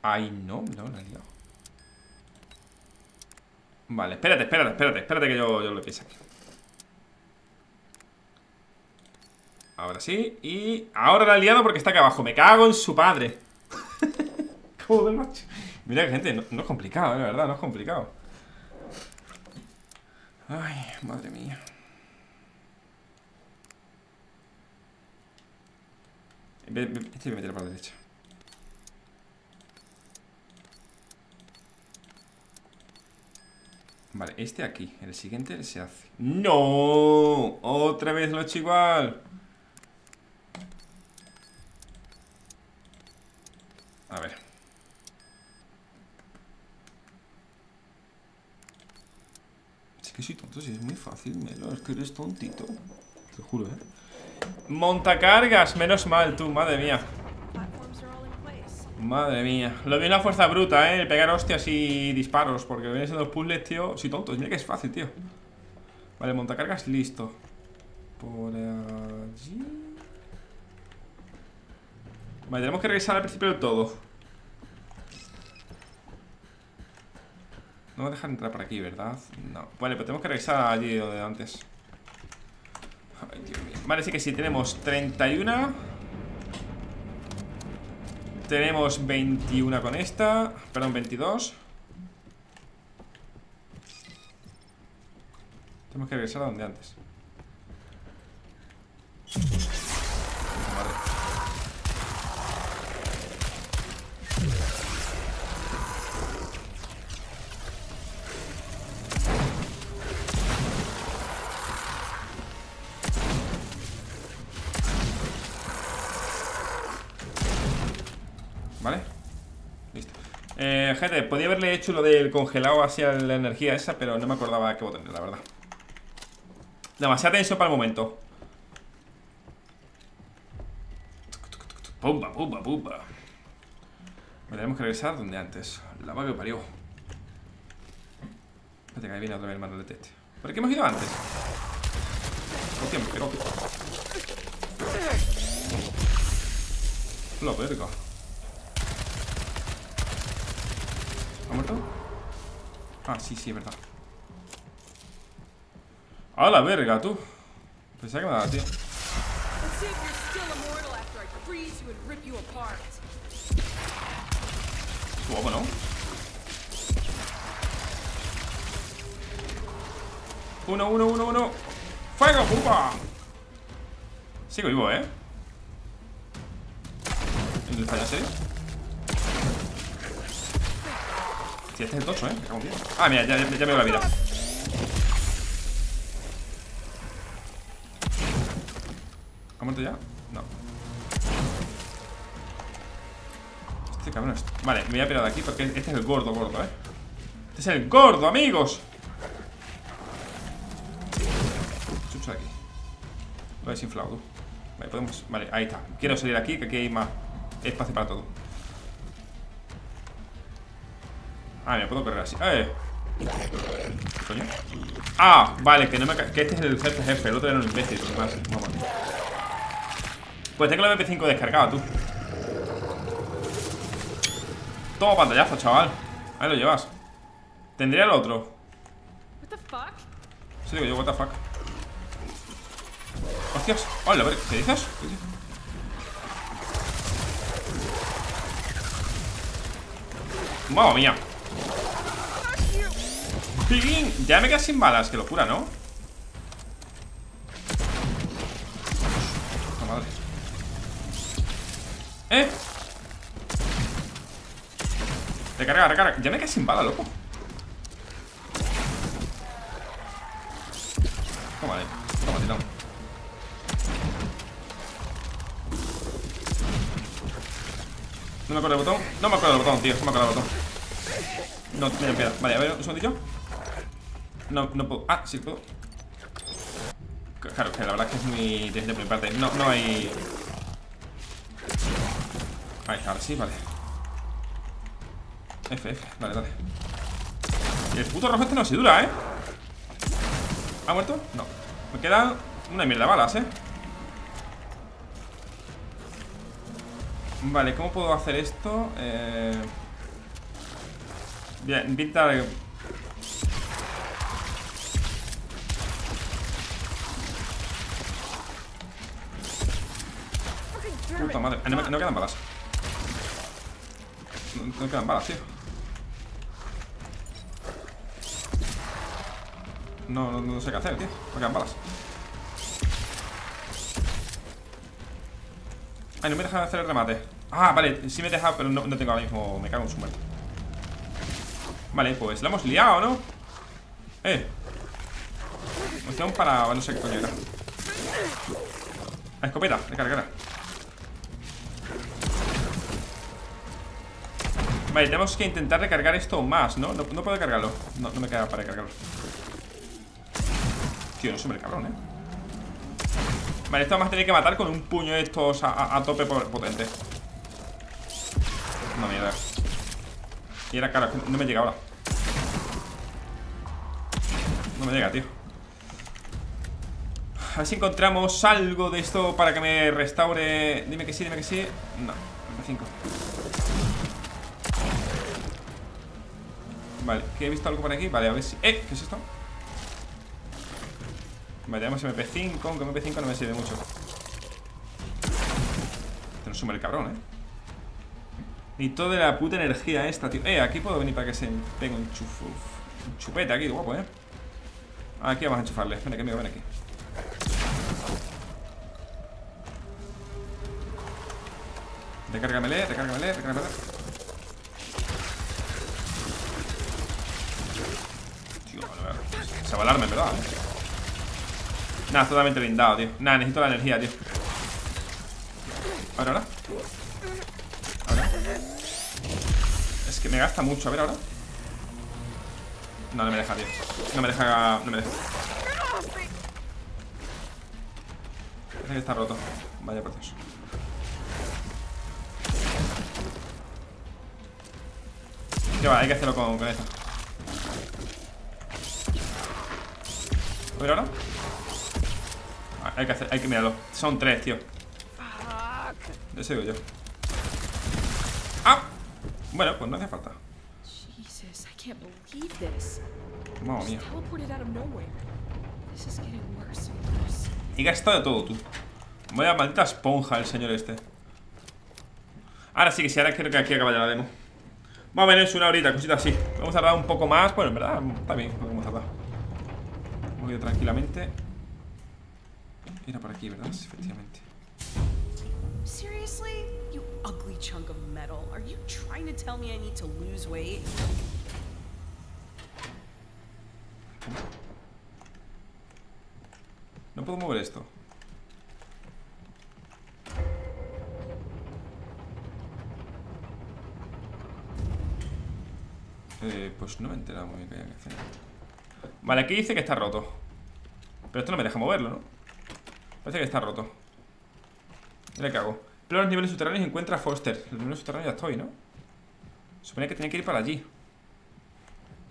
Ay, no, la he liado. Vale, espérate que yo lo pienso aquí. Ahora sí. Y ahora la he liado porque está acá abajo. Me cago en su padre. Joder, macho. Mira que gente, no es complicado, la verdad, no es complicado. Ay, madre mía. Este voy a meter para la derecha. Vale, este aquí, el siguiente se hace. ¡No! ¡Otra vez lo he hecho igual! A ver. Es que soy tonto, si es muy fácil, Melo. Es que eres tontito. Te lo juro, Montacargas, menos mal, tú, madre mía. Madre mía, lo vi en la fuerza bruta, el pegar hostias y disparos. Porque vienen siendo los puzzles, tío. Sí, tontos, mira que es fácil, tío. Vale, montacargas, listo. Por allí. Vale, tenemos que regresar al principio de todo. No me dejan entrar por aquí, ¿verdad? No, vale, pues tenemos que regresar allí donde antes. Ay, Dios mío. Vale, así que sí, tenemos 31. Tenemos 21 con esta. Perdón, 22. Tenemos que regresar a donde antes. Gente, podía haberle hecho lo del congelado hacia la energía esa, pero no me acordaba qué botón era, la verdad. Demasiada tensión para el momento. Pumba, pumba, pumba. Bueno, tenemos que regresar donde antes. La vaga que parió. Espérate que ahí viene otra vez el mando de tete. ¿Por qué hemos ido antes? Hostia, me pegó. La verga. ¿Ha muerto? Ah, sí, sí, es verdad. A la verga, tú. Pensaba que me daba, tío. Guapo, ¿no? Uno. ¡Fuego, pupa! Sigo vivo, ¿eh? ¿En el fallo, en serio? Tío, este es el tocho, ¿eh? Me cago en Dios. Ah, mira, ya me veo la vida. ¿Ha muerto ya? No. Este cabrón es... Vale, me voy a pirar de aquí porque este es el gordo, ¿eh? Este es el gordo, amigos. Chucho de aquí. Lo he desinflado, tú. Vale, podemos... Vale, ahí está. Quiero salir aquí, que aquí hay más espacio para todo. Ah, mira, puedo correr así. ¿Qué coño? Ah, vale, que no me... Que este es el jefe, el otro era un imbécil. Vamos. Pues tengo la MP5 descargada, tú. Toma pantallazo, chaval. Ahí lo llevas. Tendría el otro. Sí, digo yo, what the fuck. Hostias. Hola, a ver, ¿qué dices? Mamma mía. Ya me quedé sin balas, qué locura, ¿no? La madre. Recarga. Ya me quedé sin bala, loco. Toma, titán. No me acuerdo del botón, tío. No, me lo pierdo. Vale, a ver, un segundillo. No puedo. Ah, sí puedo. Claro, que la verdad es que es muy difícil por mi parte. No hay... Ahí, ahora sí, vale. F, vale. Y el puto rojo este no se dura, ¿eh? ¿Ha muerto? No. Me quedan una mierda de balas, ¿eh? Vale, ¿cómo puedo hacer esto? Bien, invita... Puta madre, no quedan balas. No quedan balas, tío. No sé qué hacer, tío. No quedan balas. Ay, no me dejan hacer el remate. Ah, vale, sí me deja, pero no tengo ahora mismo. Me cago en su muerte. Vale, pues la hemos liado, ¿no? Hemos tirado un para... no sé qué coño era. La escopeta, recarga. Vale, tenemos que intentar recargar esto más, ¿no? No puedo cargarlo. No me queda para recargarlo. Tío, no soy el cabrón, ¿eh? Vale, esto vamos a tener que matar con un puño de estos a tope potente. No, mierda. Y era cara, no me llega ahora. No me llega, tío. A ver si encontramos algo de esto para que me restaure. Dime que sí. No, MP5. Vale, que he visto algo por aquí. Vale, a ver si... ¿Qué es esto? Vale, tenemos MP5, aunque MP5 no me sirve mucho. Te nos suma el cabrón, ¿eh? Y toda la puta energía esta, tío. Aquí puedo venir para que se pegue un chupete aquí, guapo, ¿eh? Aquí vamos a enchufarle. Ven aquí, amigo, ven aquí. Recárgamele. Tío, no, se va a alarme, ¿verdad? Nada, totalmente blindado, tío. Nada, necesito la energía, tío. Ahora. Es que me gasta mucho, a ver ahora. No me deja, tío. No me deja. Parece que está roto. Vaya por Dios. que va, hay que hacerlo con eso. ¿Puedo ir ahora? Hay que hacer, hay que mirarlo. Son tres, tío. Yo sigo yo. ¡Ah! Bueno, pues no hace falta. Madre mía. Y gastado de todo, tú. Vaya maldita esponja el señor este. Ahora sí que sí, ahora creo que aquí acaba ya la demo. Más o menos una horita, cosita así. Vamos a tardar un poco más. Bueno, en verdad, está bien lo que hemos tardado. Vamos a ir tranquilamente. Era por aquí, ¿verdad? Sí, efectivamente. Seriously, you ugly chunk of metal. Are you trying to tell me I need to lose weight? No puedo mover esto. Pues no me he enterado muy bien que hay que hacer. Vale, aquí dice que está roto. Pero esto no me deja moverlo, ¿no? Parece que está roto. Mira qué hago. Pero los niveles subterráneos encuentra Foster. Los niveles subterráneos ya estoy, ¿no? Suponía que tenía que ir para allí.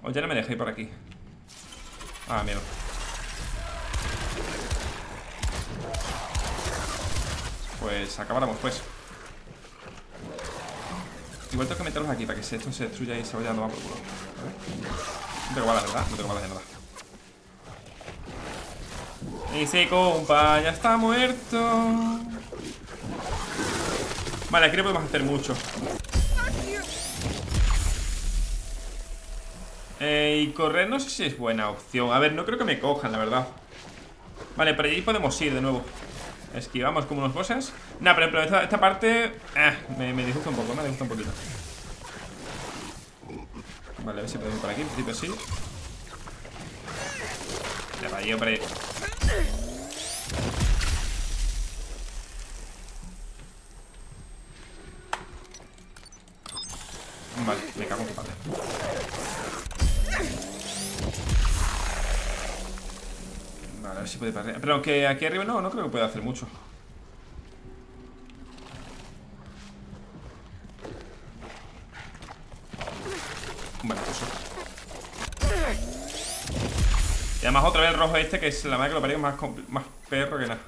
O ya no me dejé ir para aquí. Ah, mierda. Pues acabáramos, pues. Igual tengo que meterlos aquí para que esto se destruya y se vaya dando más por culo. A ver. No tengo balas, ¿verdad? No tengo balas de nada. Ese compa ya está muerto. Vale, aquí no podemos hacer mucho. Y correr no sé si es buena opción. A ver, no creo que me cojan, la verdad. Vale, por allí podemos ir de nuevo. Esquivamos como unos bosses. Nah, pero esta parte me disgusta un poco, me disgusta un poquito. Vale, a ver si podemos ir por aquí, en principio sí. Ya va, yo por ahí. Vale, me cago en tu padre. Vale, a ver si puede parrear. Pero que aquí arriba no creo que pueda hacer mucho. Vale, pues y además otra vez el rojo este, que es la madre que lo parió, más perro que nada.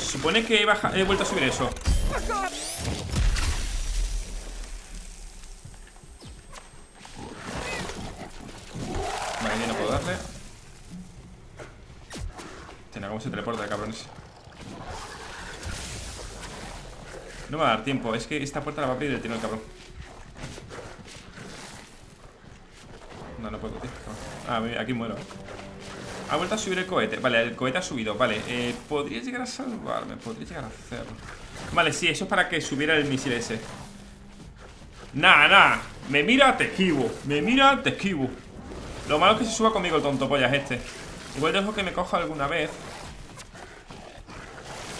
Supone que he vuelto a subir eso. Vale, ya no puedo darle. Tiene como se teleporta, cabrones. No me va a dar tiempo, es que esta puerta la va a abrir el tiro el cabrón. No puedo, tío. Ah, aquí muero. Ha vuelto a subir el cohete. Vale, el cohete ha subido. Vale, podría llegar a salvarme. Podría llegar a hacerlo. Vale, sí, eso es para que subiera el misil ese. Nah. Me mira, te esquivo. Me mira, te esquivo. Lo malo es que se suba conmigo el tontopollas este. Igual dejo que me coja alguna vez.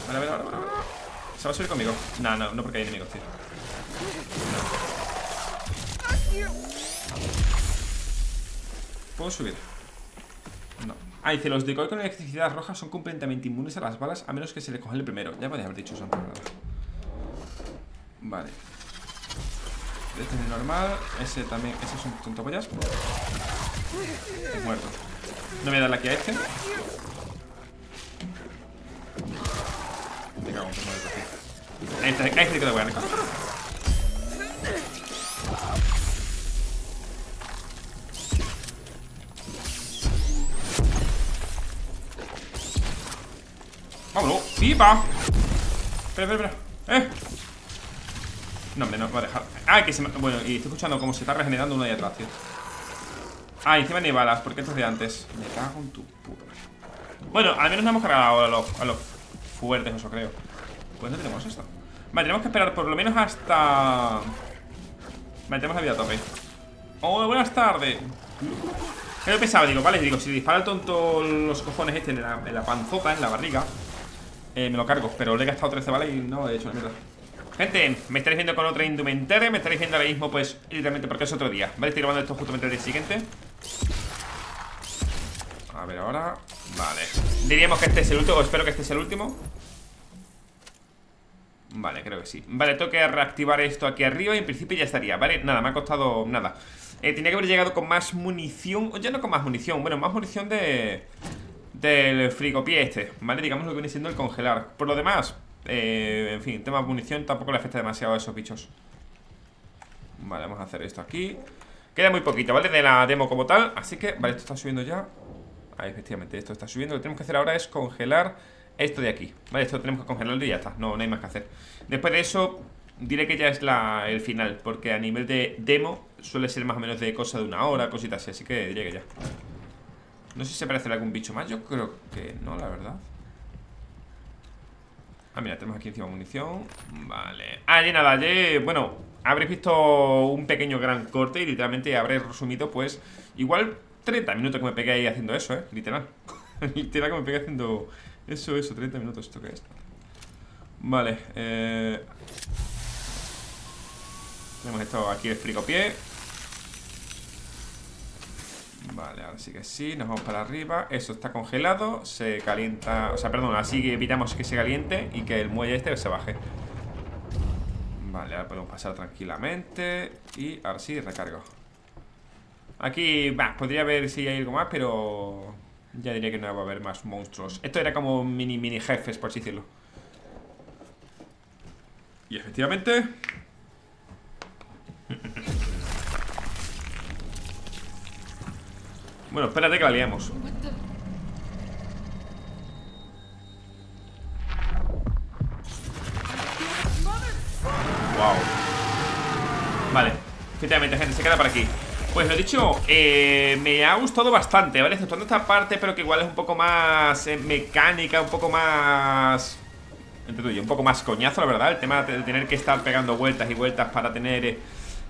Vale, vale. Se va a subir conmigo. Nah, no porque hay enemigos, tío. ¿Puedo subir? No. Ahí dice, los de cohete con electricidad roja son completamente inmunes a las balas a menos que se les congele primero. Ya podría haber dicho eso antes, ¿verdad? Vale. Este es el normal. Ese también. Ese es un tontopollas. Muerto. No voy a darle aquí a este. Me cago en que muerto aquí. Ahí está que lo voy a recoger. ¡Vámonos! ¡Pipa! Espera. No, me va a dejar. Ah, que se me... Bueno, y estoy escuchando cómo se está regenerando uno ahí atrás, tío. Ah, encima ni balas, porque esto es de antes. Me cago en tu puta. Bueno, al menos nos hemos cargado a los fuertes, eso creo. Pues no tenemos esto. Vale, tenemos que esperar por lo menos hasta... Vale, tenemos la vida a tope. Oh, buenas tardes. Yo pensaba, digo, si dispara el tonto los cojones este en la panzota, en la barriga, me lo cargo, pero le he gastado 13 balas y no he hecho nada. Gente, me estaréis viendo con otra indumentaria. Me estaréis viendo ahora mismo, pues, literalmente porque es otro día. Vale, estoy grabando esto justamente el día siguiente. A ver ahora. Vale, diríamos que este es el último, espero que este es el último. Vale, creo que sí. Vale, tengo que reactivar esto aquí arriba y en principio ya estaría, ¿vale? Nada, me ha costado nada. Tenía que haber llegado con más munición. Oye, no con más munición, bueno, más munición de... del frigopié este, ¿vale? Digamos lo que viene siendo el congelar. Por lo demás, en fin, tema de munición tampoco le afecta demasiado a esos bichos. Vale, vamos a hacer esto aquí. Queda muy poquito, ¿vale? De la demo como tal. Así que, vale, esto está subiendo ya. Ahí, efectivamente, esto está subiendo. Lo que tenemos que hacer ahora es congelar esto de aquí. Vale, esto tenemos que congelarlo y ya está. No, no hay más que hacer. Después de eso, diré que ya es el final, porque a nivel de demo suele ser más o menos de cosa de una hora, cositas así. Así que llegue ya. No sé si se parece a algún bicho más. Yo creo que no, la verdad. Ah, mira, tenemos aquí encima munición. Vale. Ah, y nada, ya, bueno, habréis visto un pequeño gran corte y literalmente habré resumido, pues, igual 30 minutos que me pegué ahí haciendo eso, literal. Literal que me pegué haciendo eso, 30 minutos. ¿Esto qué es? Vale, tenemos esto aquí, el frigopié. Vale, ahora sí que sí, nos vamos para arriba. Eso está congelado, se calienta. O sea, perdón, así que evitamos que se caliente y que el muelle este se baje. Vale, ahora podemos pasar tranquilamente. Y ahora sí, recargo. Aquí, bah, podría ver si hay algo más, pero ya diría que no va a haber más monstruos. Esto era como mini jefes, por así decirlo. Y efectivamente... Bueno, espérate que la liamos. Wow. Vale, efectivamente, gente, se queda por aquí. Pues lo dicho, me ha gustado bastante, ¿vale? Exceptuando esta parte, pero que igual es un poco más mecánica, un poco más... Entre tú y yo, un poco más coñazo, la verdad. El tema de tener que estar pegando vueltas y vueltas para tener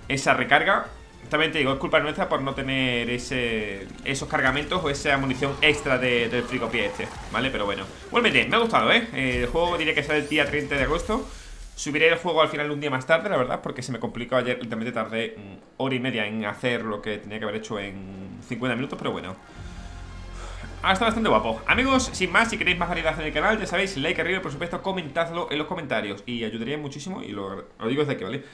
esa recarga. También te digo, es culpa nuestra por no tener esos cargamentos o esa munición extra del frigopié este, ¿vale? Pero bueno, igualmente, me ha gustado, ¿eh? El juego diría que sale el día 30 de agosto. Subiré el juego al final un día más tarde, la verdad, porque se me complicó ayer. Literalmente tardé hora y media en hacer lo que tenía que haber hecho en 50 minutos, pero bueno. Ha estado bastante guapo. Amigos, sin más, si queréis más variedad en el canal, ya sabéis, like arriba, por supuesto, comentadlo en los comentarios. Y ayudaría muchísimo, y lo digo desde aquí, ¿vale?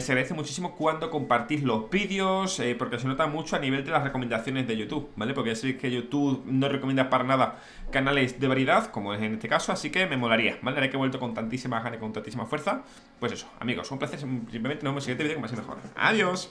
Se agradece muchísimo cuando compartís los vídeos, porque se nota mucho a nivel de las recomendaciones de YouTube, ¿vale? Porque ya sabéis que YouTube no recomienda para nada canales de variedad, como es en este caso, así que me molaría, ¿vale? Ahora que he vuelto con tantísimas ganas y con tantísima fuerza, pues eso, amigos, un placer, simplemente nos vemos en el siguiente vídeo que más y mejor. ¡Adiós!